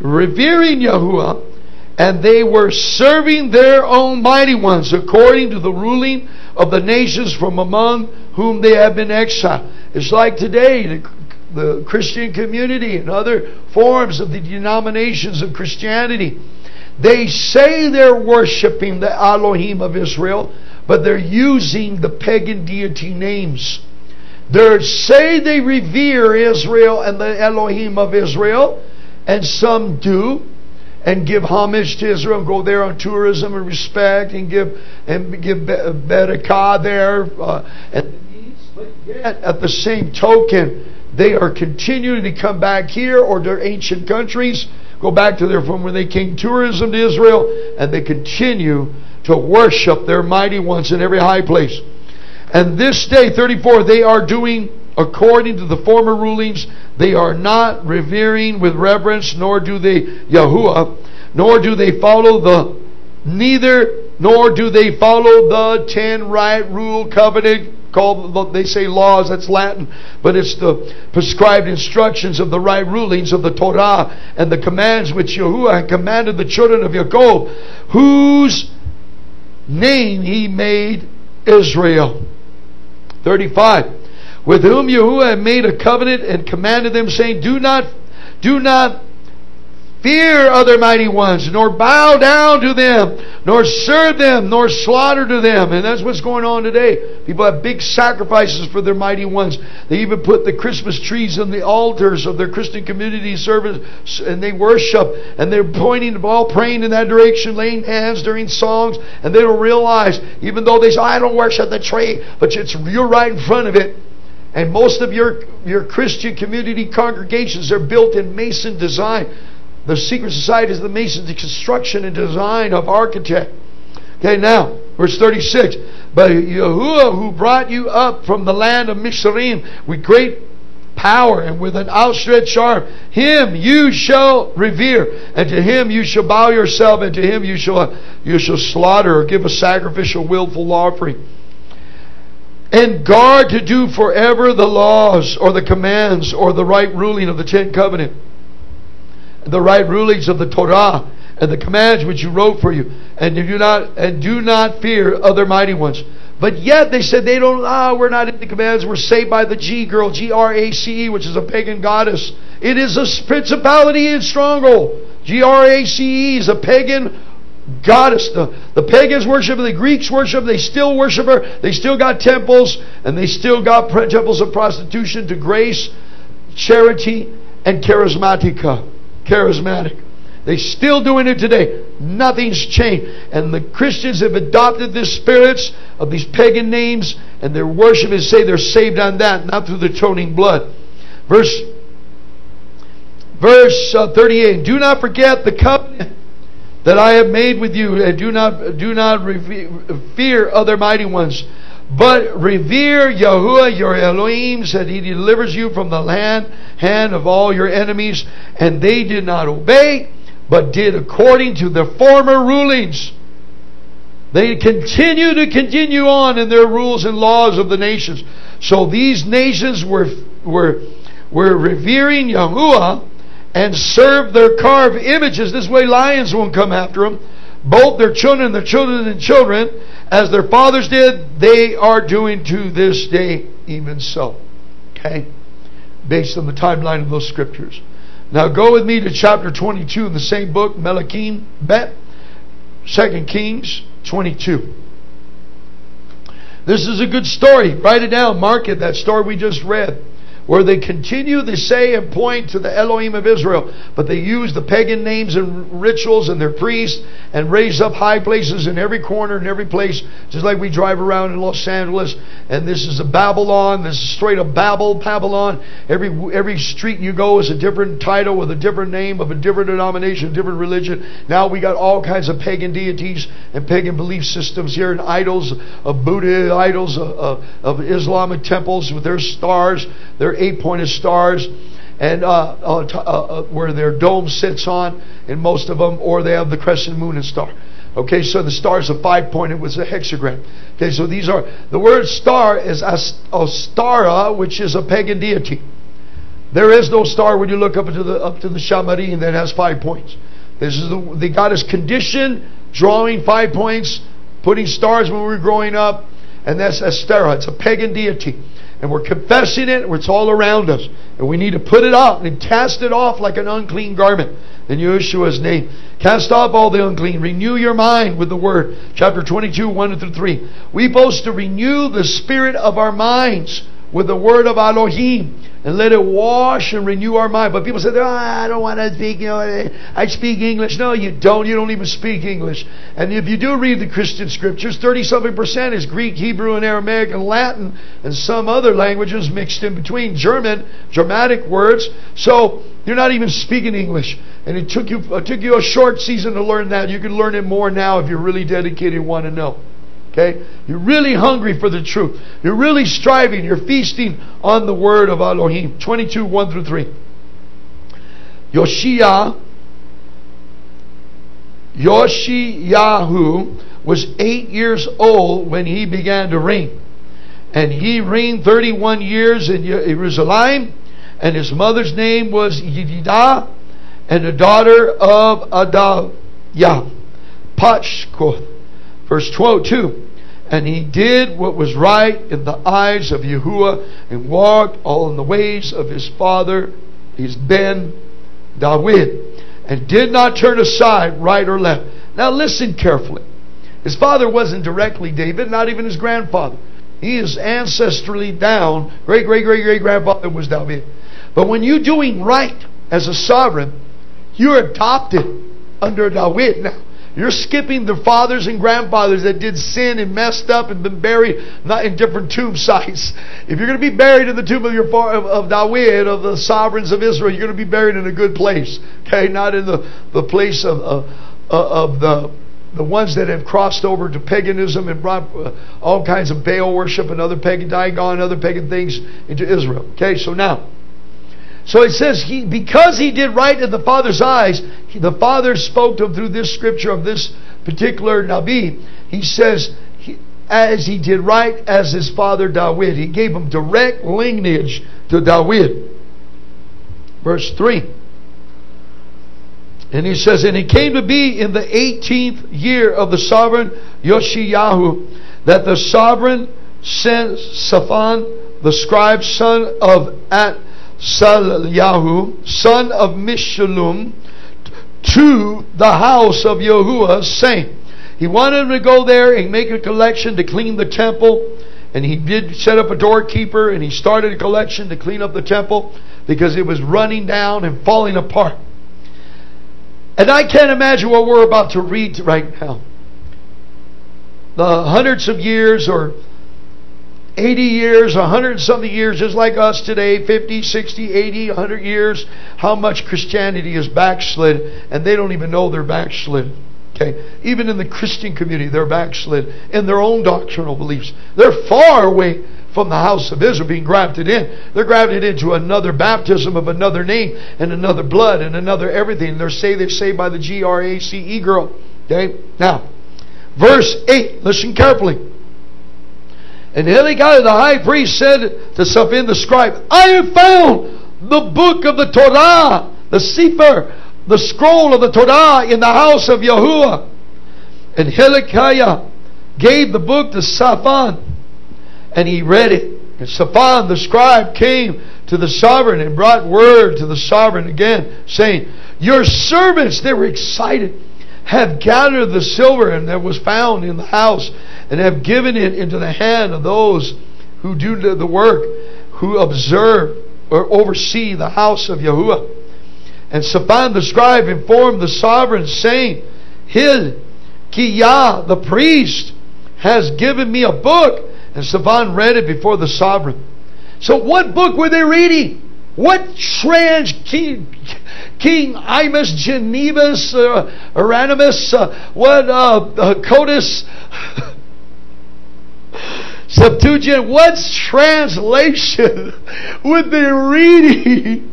revering Yahuwah, and they were serving their own mighty ones according to the ruling of the nations from among whom they have been exiled. It's like today, the the Christian community and other forms of the denominations of Christianity. They say they're worshiping the Elohim of Israel, but they're using the pagan deity names. They say they revere Israel and the Elohim of Israel, and some do, and give homage to Israel, and go there on tourism and respect, and give and give Berakah there. Uh, and, but yet, at the same token, they are continuing to come back here or their ancient countries, go back to their from where they came tourism to Israel, and they continue to worship their mighty ones in every high place. And this day, thirty-four, they are doing according to the former rulings. They are not revering with reverence, nor do they Yahuwah, nor do they follow the neither, nor do they follow the ten right rule covenant. Called, they say laws, that's Latin, but it's the prescribed instructions of the right rulings of the Torah and the commands which Yahuwah had commanded the children of Yaqub, whose name he made Israel. thirty-five. With whom Yahuwah had made a covenant and commanded them, saying, Do not, do not fear other mighty ones, nor bow down to them, nor serve them, nor slaughter to them. And that's what's going on today. People have big sacrifices for their mighty ones. They even put the Christmas trees on the altars of their Christian community service, and they worship, and they're pointing, all praying in that direction, laying hands during songs, and they don't realize, even though they say, I don't worship the tree, but it's you're right in front of it. And most of your, your Christian community congregations are built in Mason design. The secret society is the masons, the construction and design of architect. Okay, now, verse thirty-six. But Yahuwah, who brought you up from the land of Mizraim with great power and with an outstretched arm, him you shall revere, and to him you shall bow yourself, and to him you shall, you shall slaughter or give a sacrificial willful offering. And guard to do forever the laws or the commands or the right ruling of the Ten Covenants, the right rulings of the Torah and the commands which you wrote for you, and do not and do not fear other mighty ones. But yet they said they don't. Ah, we're not in the commands. We're saved by the G girl, G R A C E, which is a pagan goddess. It is a principality and stronghold. G R A C E is a pagan goddess. The, the pagans worship her, the Greeks worship her, they still worship her. They still got temples, and they still got temples of prostitution to Grace, Charity, and Charismatica. Charismatic. They're still doing it today. Nothing's changed. And the Christians have adopted the spirits of these pagan names, and their worship is say they're saved on that, not through the atoning blood. Verse, verse uh, thirty-eight. Do not forget the covenant that I have made with you, and do not do not fear other mighty ones, but revere Yahuwah your Elohim, that he delivers you from the land, hand of all your enemies. And they did not obey, but did according to their former rulings. They continue to continue on in their rules and laws of the nations. So these nations were, were, were revering Yahuwah and served their carved images. This way lions won't come after them. Both their children, their children, and children, as their fathers did, they are doing to this day even so. Okay? Based on the timeline of those scriptures. Now go with me to chapter twenty-two in the same book, Melekim Bet, Second Kings twenty-two. This is a good story. Write it down. Mark it, that story we just read. where they continue to say and point to the Elohim of Israel, but they use the pagan names and rituals and their priests and raise up high places in every corner and every place, just like we drive around in Los Angeles, and this is a Babylon, this is straight up Babel, Babylon. Every every street you go is a different title with a different name of a different denomination, different religion. Now we got all kinds of pagan deities and pagan belief systems here, and idols of Buddha, idols of, of, of Islamic temples with their stars, their eight-pointed stars, and uh, uh, uh, where their dome sits on in most of them, or they have the crescent, moon, and star. Okay, so the stars are five-pointed with a hexagram. Okay, so these are, the word star is Ostara, which is a pagan deity. There is no star when you look up to the up to the Shamarim that has five points. This is the, the goddess condition, drawing five points, putting stars when we were growing up, and that's Ostara. It's a pagan deity. And we're confessing it, it's all around us. And we need to put it out and cast it off like an unclean garment in Yahushua's name. Cast off all the unclean. Renew your mind with the word. Chapter twenty-two, one through three. We boast to renew the spirit of our minds with the word of Elohim, and let it wash and renew our mind. But people say, oh, I don't want to speak, you know, I speak English. No, you don't. You don't even speak English. And if you do read the Christian scriptures, thirty-something percent is Greek, Hebrew, and Aramaic, and Latin, and some other languages mixed in between, German, Germanic words. So you're not even speaking English. And it took you, it took you a short season to learn that. You can learn it more now if you're really dedicated and want to know. Okay? You're really hungry for the truth. You're really striving. You're feasting on the word of Elohim. twenty-two, one through three. Yoshiyahu, Yoshiyahu was eight years old when he began to reign. And he reigned thirty-one years in Jerusalem. And his mother's name was Yidida, and the daughter of Adalia, Pashkoth. Verse twelve, two. And he did what was right in the eyes of Yahuwah, and walked all in the ways of his father, his ben Dawid, and did not turn aside right or left. Now listen carefully. His father wasn't directly David, not even his grandfather. He is ancestrally down. Great, great, great, great grandfather was David. But when you're doing right as a sovereign, you're adopted under Dawid now. You're skipping the fathers and grandfathers that did sin and messed up and been buried not in different tomb sites. If you're going to be buried in the tomb of your of, of Dawid, of the sovereigns of Israel, you're going to be buried in a good place. Okay, not in the, the place of, of, of the, the ones that have crossed over to paganism and brought all kinds of Baal worship and other pagan Dagon and other pagan things into Israel. Okay, so now. So it says, he, because he did right in the Father's eyes, he, the Father spoke to him through this scripture of this particular Nabi. He says, he, as he did right as his father Dawid. He gave him direct lineage to Dawid. Verse three. And he says, and it came to be in the eighteenth year of the sovereign Yoshiyahu, that the sovereign sent Safan, the scribe, son of At. Salyahu, son of Mishalum, to the house of Yahuwah, saying, he wanted him to go there and make a collection to clean the temple, and he did set up a doorkeeper, and he started a collection to clean up the temple because it was running down and falling apart. And I can't imagine what we're about to read right now. The hundreds of years, or eighty years, a hundred and something years, just like us today, fifty, sixty, eighty, a hundred years, how much Christianity is backslid, and they don't even know they're backslid. Okay? Even in the Christian community, they're backslid in their own doctrinal beliefs. They're far away from the house of Israel, being grafted in. They're grafted into another baptism of another name, and another blood, and another everything. They're saved, they're saved by the G R A C E girl. Okay? Now, verse eight, listen carefully. And Helikiah the high priest said to Safan the scribe, I have found the book of the Torah, the Sefer, the scroll of the Torah in the house of Yahuwah. And Helikiah gave the book to Safan, and he read it. And Safan the scribe came to the sovereign and brought word to the sovereign again, saying, your servants, they were excited, have gathered the silver and that was found in the house, and have given it into the hand of those who do the work, who observe or oversee the house of Yahuwah. And Safan the scribe informed the sovereign, saying, Helikiah the priest has given me a book. And Safan read it before the sovereign. So what book were they reading? What trash King, King Imus, Genevus, uh, Aranimus, uh, what, uh, uh, Codus, Septuagint, what translation would they reading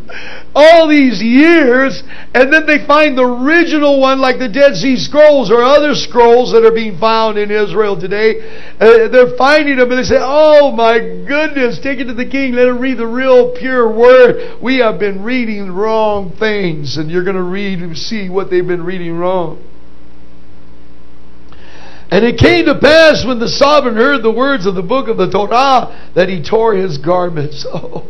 all these years, and then they find the original one, like the Dead Sea Scrolls or other scrolls that are being found in Israel today? Uh, they're finding them and they say, oh my goodness, take it to the king, let him read the real pure word. We have been reading wrong things, and you're going to read and see what they've been reading wrong. And it came to pass when the sovereign heard the words of the book of the Torah that he tore his garments. Oh.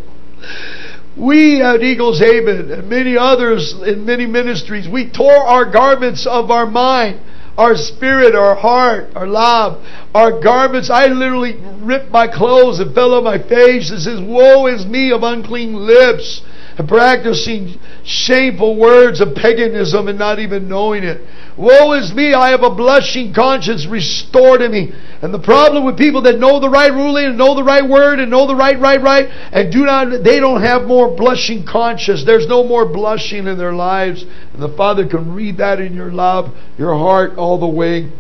We at Eagleshaven and many others in many ministries, we tore our garments of our mind, our spirit, our heart, our love, our garments. I literally ripped my clothes and fell on my face. It says, woe is me of unclean lips, and practicing shameful words of paganism and not even knowing it. Woe is me, I have a blushing conscience restored to me. And the problem with people that know the right ruling and know the right word and know the right, right, right, and do not, they don't have more blushing conscience. There's no more blushing in their lives. And the Father can read that in your love, your heart, all the way.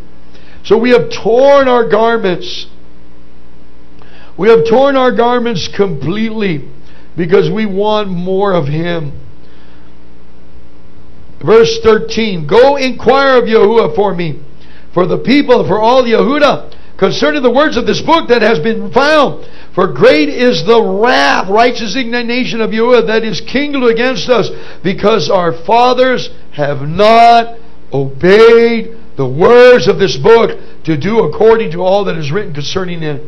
So we have torn our garments. We have torn our garments completely, because we want more of Him. Verse thirteen, go inquire of Yahuwah for me, for the people, for all Yehudah, concerning the words of this book that has been found. For great is the wrath, righteous indignation of Yahuwah that is kindled against us, because our fathers have not obeyed the words of this book to do according to all that is written concerning it.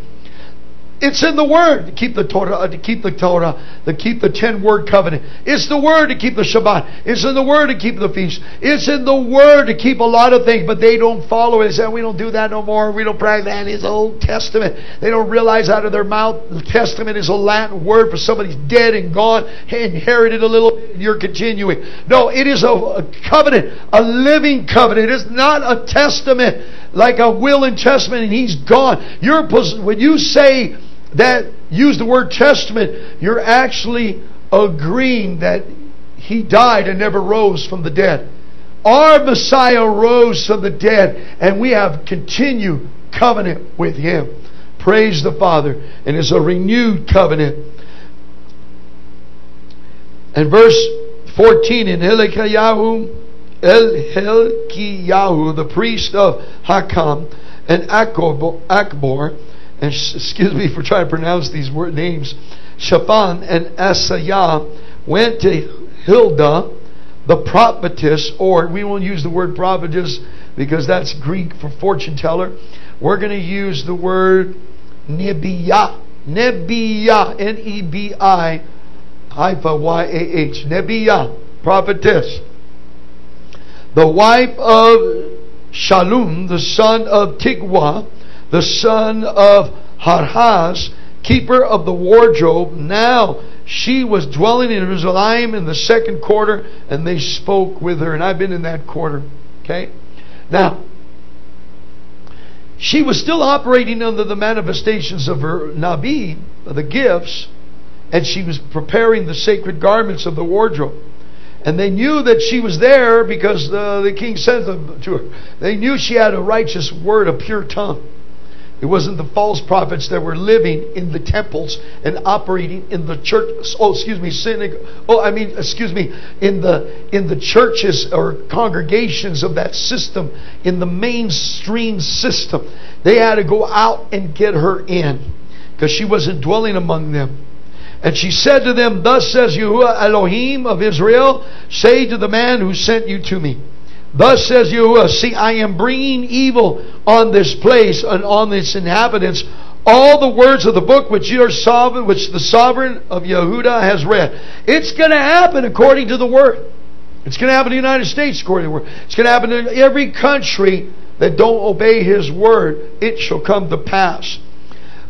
It's in the Word to keep the Torah, to keep the Torah, to keep the ten word covenant. It's the Word to keep the Shabbat. It's in the Word to keep the feast. It's in the Word to keep a lot of things, but they don't follow it. They say, we don't do that no more. We don't practice that. It's the Old Testament. They don't realize out of their mouth, the Testament is a Latin word for somebody's dead and gone, inherited a little bit, and you're continuing. No, it is a, a covenant, a living covenant. It is not a testament, like a will and testament, and he's gone. You're, when you say that, use the word testament, you're actually agreeing that he died and never rose from the dead. Our Messiah rose from the dead, and we have continued covenant with him. Praise the Father. And it's a renewed covenant. And verse fourteen, in Helikiah, Helikiah, the priest of Hakam and Akobo, Akbor, and excuse me for trying to pronounce these word names, Safan and Asaiah, went to Hilda, the prophetess, or we won't use the word prophetess because that's Greek for fortune teller. We're going to use the word Nebiah, Nebiah, N E B I, hypha Y A H, Nebiah, prophetess, the wife of Shalom, the son of Tigwah, the son of Harhaz, keeper of the wardrobe. Now she was dwelling in Jerusalem in the second quarter, and they spoke with her. And I've been in that quarter. Okay? Now, she was still operating under the manifestations of her Nabi, the gifts, and she was preparing the sacred garments of the wardrobe. And they knew that she was there because the, the king sent them to her. They knew she had a righteous word, a pure tongue. It wasn't the false prophets that were living in the temples and operating in the church. Oh, excuse me, synagogue. Oh, I mean, excuse me, in the in the churches or congregations of that system, in the mainstream system. They had to go out and get her in, because she wasn't dwelling among them. And she said to them, thus says Yahuwah Elohim of Israel, say to the man who sent you to me, thus says Yahuwah, see, I am bringing evil on this place and on its inhabitants, all the words of the book which your sovereign, which the sovereign of Yehudah has read. It's going to happen according to the word. It's going to happen in the United States according to the word. It's going to happen in every country that don't obey his word. It shall come to pass.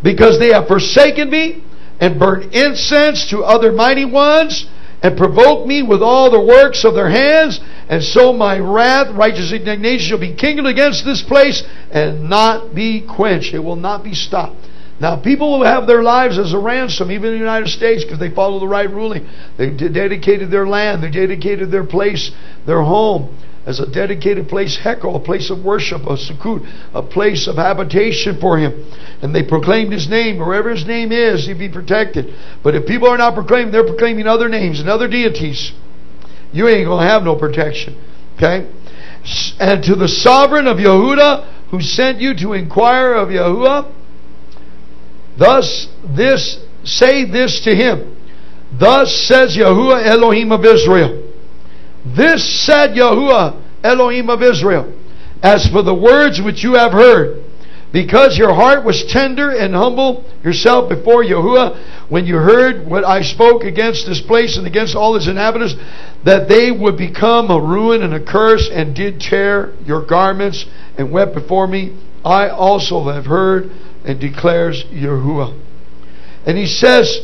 Because they have forsaken me, and burn incense to other mighty ones, and provoke me with all the works of their hands, and so my wrath, righteous indignation, shall be kindled against this place, and not be quenched. It will not be stopped. Now, people will have their lives as a ransom, even in the United States, because they follow the right ruling. They dedicated their land, they dedicated their place, their home, as a dedicated place, Hekel, a place of worship, a Sukkot, a place of habitation for him. And they proclaimed his name. Wherever his name is, he'd be protected. But if people are not proclaiming, they're proclaiming other names and other deities. You ain't going to have no protection. Okay? And to the sovereign of Yehudah, who sent you to inquire of Yahuwah, thus this, say this to him. Thus says Yahuwah, Elohim of Israel. This said Yahuwah, Elohim of Israel, as for the words which you have heard, because your heart was tender and humble yourself before Yahuwah, when you heard what I spoke against this place and against all its inhabitants, that they would become a ruin and a curse, and did tear your garments and wept before me, I also have heard, and declares Yahuwah. And he says,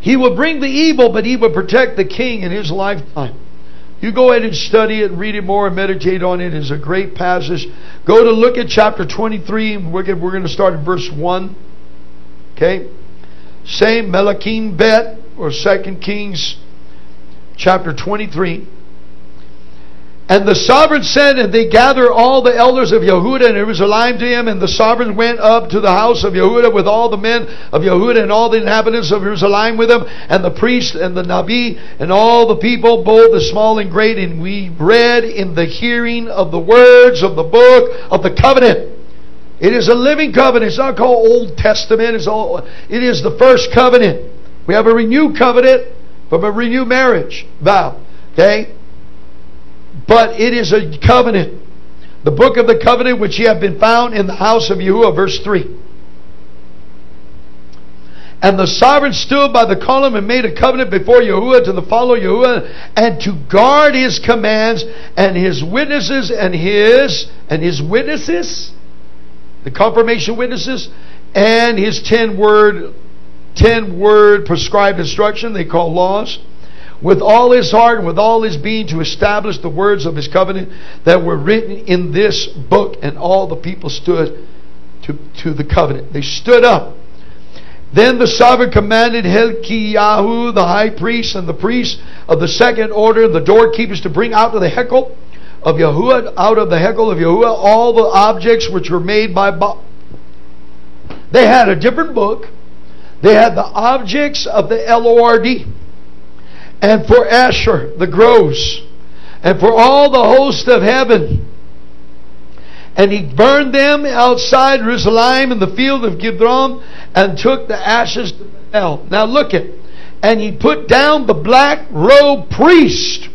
he will bring the evil, but he will protect the king in his lifetime. You go ahead and study it, read it more, and meditate on it. It's a great passage. Go to look at chapter twenty-three. We're going to start in verse one. Okay? Same Melekim Bet, or Second Kings, chapter twenty-three. And the sovereign said, and they gathered all the elders of Yehudah and Jerusalem to him, and the sovereign went up to the house of Yehudah with all the men of Yehudah and all the inhabitants of Jerusalem with him, and the priest and the Nabi, and all the people, both the small and great. And we read in the hearing of the words of the book of the covenant. It is a living covenant. It's not called Old Testament. It's all, it is the first covenant. We have a renewed covenant from a renewed marriage vow. Okay? But it is a covenant. The book of the covenant which ye have been found in the house of Yahuwah. Verse three. And the sovereign stood by the column and made a covenant before Yahuwah to the follow Yahuwah, and to guard his commands and his witnesses and his and his witnesses, the confirmation witnesses, and his ten word, ten word prescribed instruction they call laws, with all his heart and with all his being, to establish the words of his covenant that were written in this book. And all the people stood to, to the covenant. They stood up. Then the sovereign commanded Helikiah, the high priest, and the priests of the second order, the doorkeepers, to bring out to the Hekel of Yahuwah, out of the Hekel of Yahuwah, all the objects which were made by Baal. They had a different book. They had the objects of the Lord. And for Asher, the groves, and for all the host of heaven. And he burned them outside Jerusalem in the field of Kidron, and took the ashes to Bethel. Now look it. And he put down the black robe priest,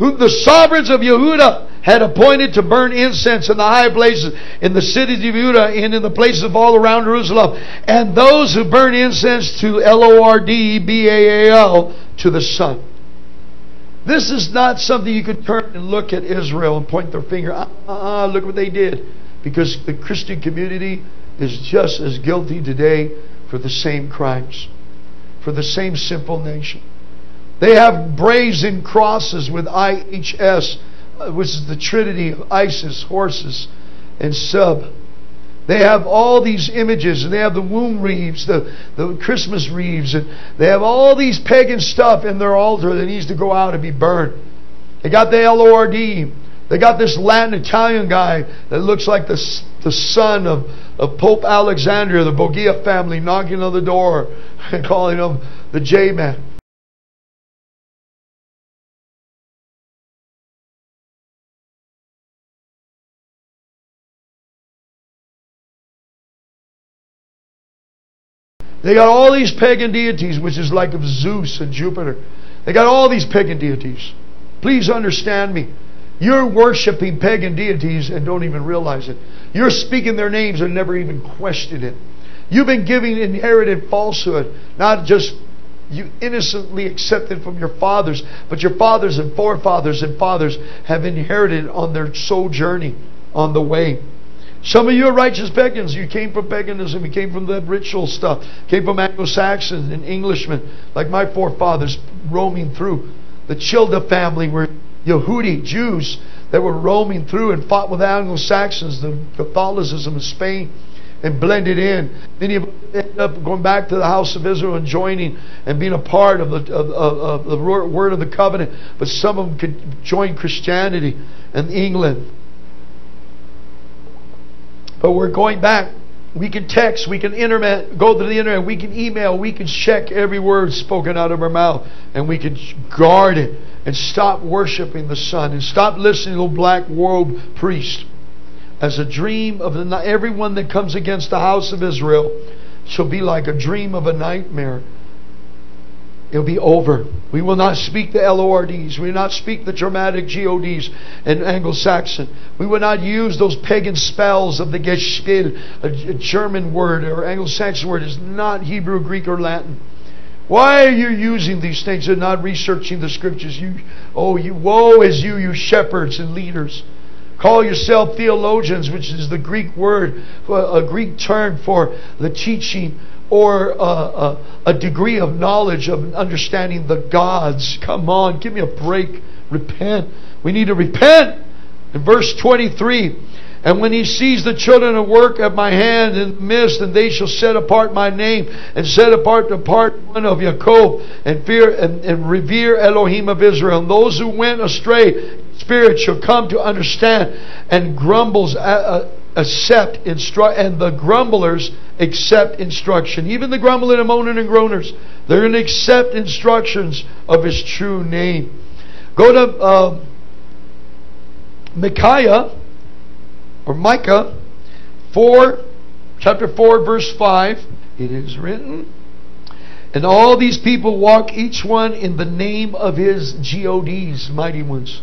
whom the sovereigns of Yehudah had appointed to burn incense in the high places, in the cities of Yehudah, and in the places of all around Jerusalem. And those who burn incense to L O R D B A A L, to the sun. This is not something you could turn and look at Israel and point their finger. Ah, ah, ah, look what they did. Because the Christian community is just as guilty today for the same crimes, for the same sinful nation. They have brazen crosses with I H S, which is the trinity of ISIS, horses, and sub. They have all these images, and they have the womb wreaths, the, the Christmas wreaths, and they have all these pagan stuff in their altar that needs to go out and be burned. They got the Lord. They got this Latin Italian guy that looks like the, the son of, of Pope Alexander, the Borgia family, knocking on the door and calling him the J-Man. They got all these pagan deities, which is like of Zeus and Jupiter. They got all these pagan deities. Please understand me. You're worshiping pagan deities and don't even realize it. You're speaking their names and never even question it. You've been giving inherited falsehood, not just you innocently accepted from your fathers, but your fathers and forefathers and fathers have inherited on their soul journey, on the way. Some of you are righteous pagans. You came from paganism. You came from that ritual stuff. Came from Anglo-Saxons and Englishmen, like my forefathers roaming through. The Childa family were Yehudi, Jews, that were roaming through and fought with Anglo-Saxons, the Catholicism of Spain, and blended in. Then you end up going back to the house of Israel and joining and being a part of the, of, of, of the word of the covenant. But some of them could join Christianity in England. But we're going back. We can text, we can internet, go to the internet, we can email, we can check every word spoken out of our mouth, and we can guard it and stop worshiping the sun and stop listening to the black world priest. As a dream of the night, everyone that comes against the house of Israel shall be like a dream of a nightmare. It'll be over. We will not speak the L O R Ds. We will not speak the dramatic G O Ds in Anglo-Saxon. We will not use those pagan spells of the Geschil, a German word or Anglo-Saxon word. It's not Hebrew, Greek, or Latin. Why are you using these things and not researching the Scriptures? You, oh, you, woe is you, you shepherds and leaders. Call yourself theologians, which is the Greek word, a Greek term for the teaching or a, a, a degree of knowledge of understanding the gods. Come on, give me a break. Repent. We need to repent. In verse twenty-three, and when he sees the children at work at my hand in the midst, and they shall set apart my name, and set apart the part one of Jacob, and fear and, and revere Elohim of Israel. And those who went astray spirit shall come to understand, and grumbles uh, accept instru- and the grumblers accept instruction. Even the grumbling and moaning and groaners, they're going to accept instructions of his true name. Go to uh, Micaiah or Micah four, chapter four, verse five. It is written, and all these people walk each one in the name of his G O Ds, mighty ones.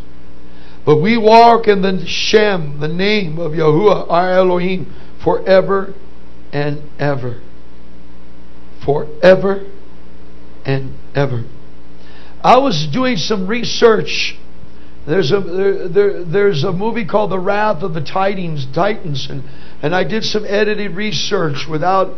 But we walk in the Shem, the name of Yahuwah, our Elohim, forever and ever. Forever and ever. I was doing some research. There's a, there, there, there's a movie called The Wrath of the Titans, Titans and, and I did some edited research without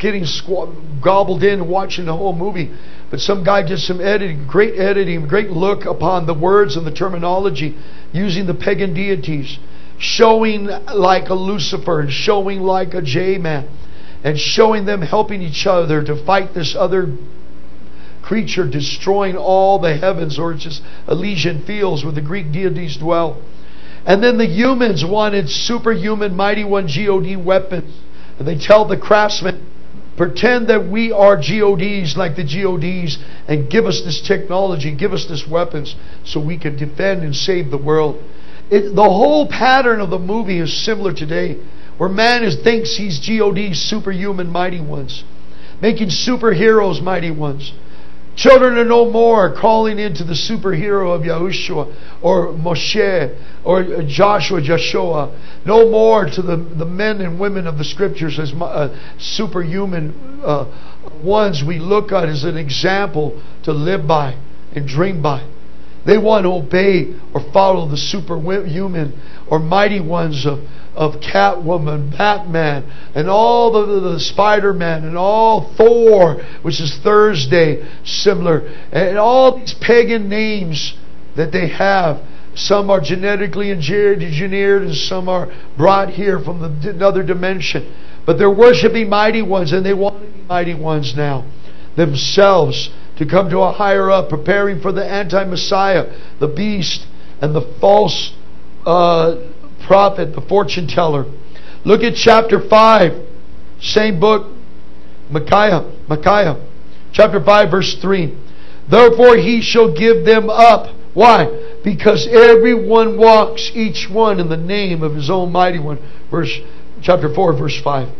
getting squ- gobbled in and watching the whole movie. But some guy did some editing, great editing, great look upon the words and the terminology using the pagan deities, showing like a Lucifer and showing like a J-man and showing them helping each other to fight this other creature destroying all the heavens, or it's just Elysian fields where the Greek deities dwell. And then the humans wanted superhuman mighty one G O D weapons, and they tell the craftsmen, pretend that we are G O Ds like the G O Ds and give us this technology, give us this weapons so we can defend and save the world. It, the whole pattern of the movie is similar today, where man is, thinks he's G O D, superhuman mighty ones, making superheroes mighty ones. Children are no more calling into the superhero of Yahushua or Moshe or Joshua, Joshua. No more to the, the men and women of the Scriptures as uh, superhuman uh, ones we look at as an example to live by and dream by. They want to obey or follow the superhuman or mighty ones of, of Catwoman, Batman, and all the, the, the Spider-Man, and all Thor, which is Thursday, similar, and all these pagan names that they have. Some are genetically engineered, and some are brought here from the, another dimension. But they're worshiping mighty ones, and they want to be mighty ones now themselves, to come to a higher up, preparing for the anti-Messiah, the beast, and the false uh, prophet, the fortune teller. Look at chapter five, same book, Micaiah, Micaiah, chapter five, verse three. Therefore he shall give them up. Why? Because everyone walks, each one in the name of his own mighty one. Verse, chapter four, verse five.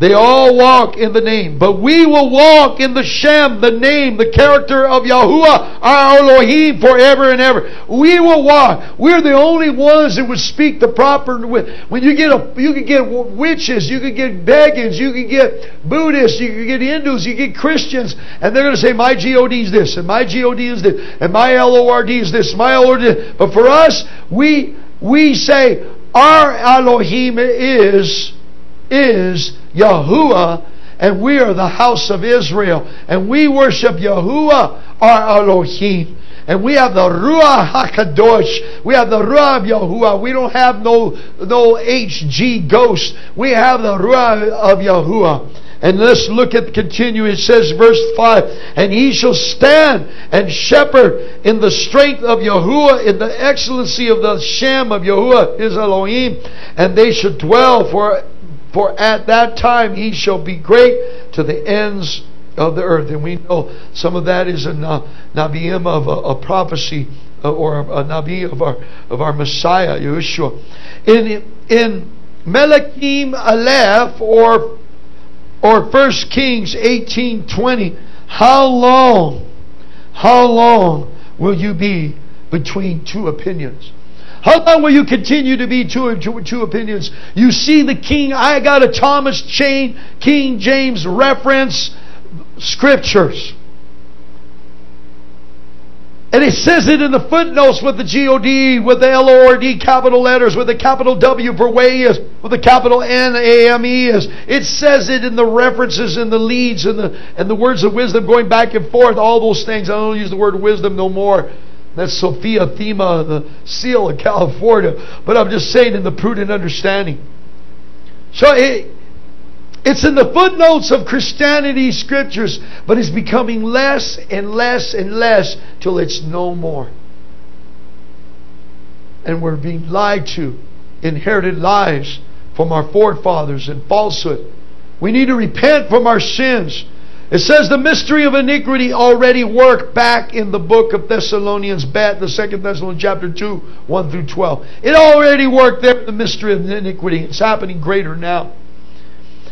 They all walk in the name, but we will walk in the Shem, the name, the character of Yahuwah, our Elohim, forever and ever. We will walk. We're the only ones that would speak the proper. When you get a, you can get witches, you can get pagans, you can get Buddhists, you can get Hindus, you get Christians, and they're going to say, my G O D is this, and my G O D is this, and my L O R D is this, my L O R D is this. But for us, we we say, Our Elohim is, is Yahuwah, and we are the house of Israel. And we worship Yahuwah, our Elohim. And we have the Ruah HaKadosh. We have the Ruah of Yahuwah. We don't have no, no H G ghost. We have the Ruah of Yahuwah. And let's look at, continue, it says verse five, and he shall stand and shepherd in the strength of Yahuwah, in the excellency of the Shem of Yahuwah, his Elohim, and they shall dwell, for, for at that time he shall be great to the ends of the earth. And we know some of that is a Nebiah of a, a prophecy, or a Nabi of our, of our Messiah, Yahushua. In, in Melekim Aleph, or Or First Kings eighteen twenty, how long, how long will you be between two opinions? How long will you continue to be two, two, two opinions? You see the king, I got a Thomas Chain, King James reference scriptures. And it says it in the footnotes with the G O D, with the L O R D capital letters, with the capital W for way is, with the capital N A M E is. It says it in the references, in the leads, and the, and the words of wisdom going back and forth, all those things. I don't use the word wisdom no more. That's Sophia Thema, the seal of California. But I'm just saying, in the prudent understanding. So it, it's in the footnotes of Christianity scriptures, but it's becoming less and less and less till it's no more. And we're being lied to, inherited lies from our forefathers and falsehood. We need to repent from our sins. It says the mystery of iniquity already worked back in the book of Thessalonians, bat, the second Thessalonians chapter two, one through twelve. It already worked there, the mystery of iniquity. It's happening greater now.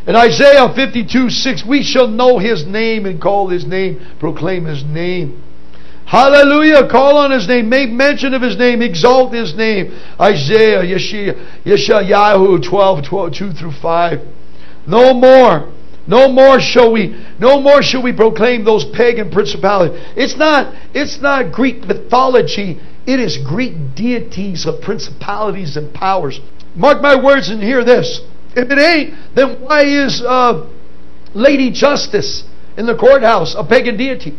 In Isaiah fifty-two, six, we shall know His name and call His name, proclaim His name. Hallelujah, call on His name, make mention of His name, exalt His name. Isaiah, Yeshayahu twelve, twelve, two through five. No more, no more shall we, no more shall we proclaim those pagan principalities. It's not, it's not Greek mythology, it is Greek deities of principalities and powers. Mark my words and hear this. If it ain't, then why is uh, Lady Justice in the courthouse a pagan deity?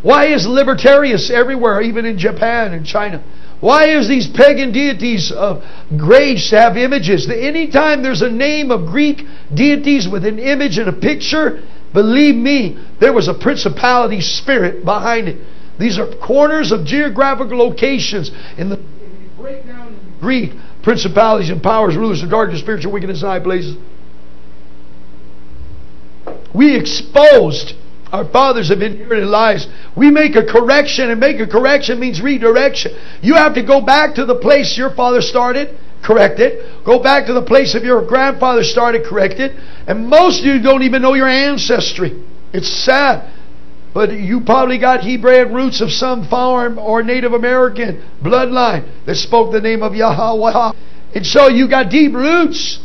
Why is libertarians everywhere, even in Japan and China? Why is these pagan deities of graves have images? Anytime there's a name of Greek deities with an image and a picture, believe me, there was a principality spirit behind it. These are corners of geographic locations in the breakdown in Greek. Principalities and powers, rulers of darkness, spiritual wickedness in high places. We exposed our fathers have inherited lies. We make a correction, and make a correction means redirection. You have to go back to the place your father started, correct it. Go back to the place of your grandfather started, correct it. And most of you don't even know your ancestry. It's sad. But you probably got Hebraic roots of some farm or Native American bloodline that spoke the name of Yahuwah. And so you got deep roots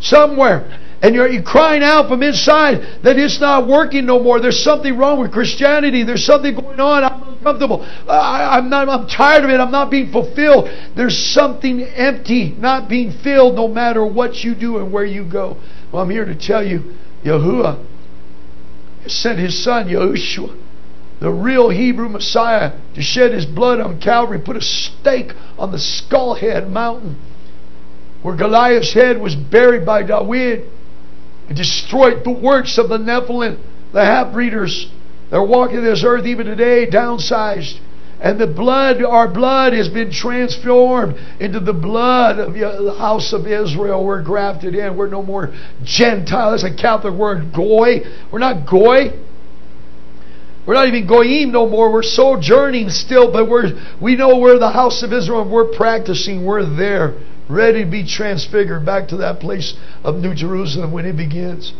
somewhere. And you're, you're crying out from inside that it's not working no more. There's something wrong with Christianity. There's something going on. I'm uncomfortable. I, I'm, not, I'm tired of it. I'm not being fulfilled. There's something empty, not being filled no matter what you do and where you go. Well, I'm here to tell you, Yahuwah sent His Son, Yahushua, the real Hebrew Messiah, to shed His blood on Calvary, put a stake on the Skullhead Mountain, where Goliath's head was buried by Dawid, and destroyed the works of the Nephilim, the half-breeders. They're walking this earth even today, downsized. And the blood, our blood has been transformed into the blood of the house of Israel. We're grafted in. We're no more Gentile. That's a Catholic word, goy. We're not goy. We're not even goyim no more. We're sojourning still, but we're, we know we're the house of Israel, and we're practicing. We're there, ready to be transfigured back to that place of New Jerusalem when it begins.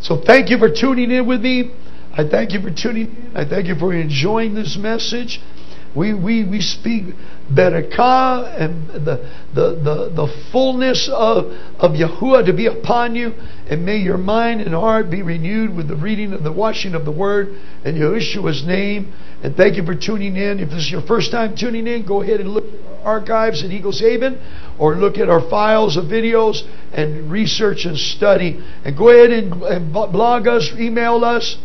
So thank you for tuning in with me. I thank you for tuning in. I thank you for enjoying this message. We, we, we speak Berakah and the, the, the, the fullness of, of Yahuwah to be upon you. And may your mind and heart be renewed with the reading and the washing of the Word in Yahushua's name. And thank you for tuning in. If this is your first time tuning in, go ahead and look at our archives at Eagleshaven, or look at our files of videos and research and study. And go ahead and, and blog us, email us.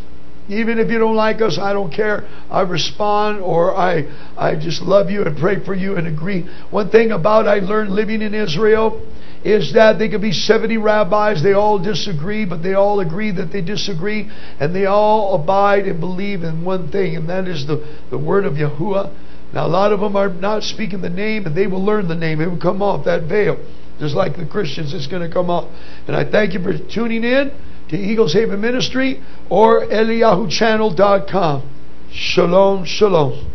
Even if you don't like us, I don't care. I respond, or I, I just love you and pray for you and agree. One thing about I learned living in Israel is that they could be seventy rabbis. They all disagree, but they all agree that they disagree. And they all abide and believe in one thing, and that is the, the word of Yahuwah. Now, a lot of them are not speaking the name, and they will learn the name. It will come off, that veil. Just like the Christians, it's going to come off. And I thank you for tuning in to Eagleshaven Ministry or Eliyahu Channel dot com. Shalom, shalom.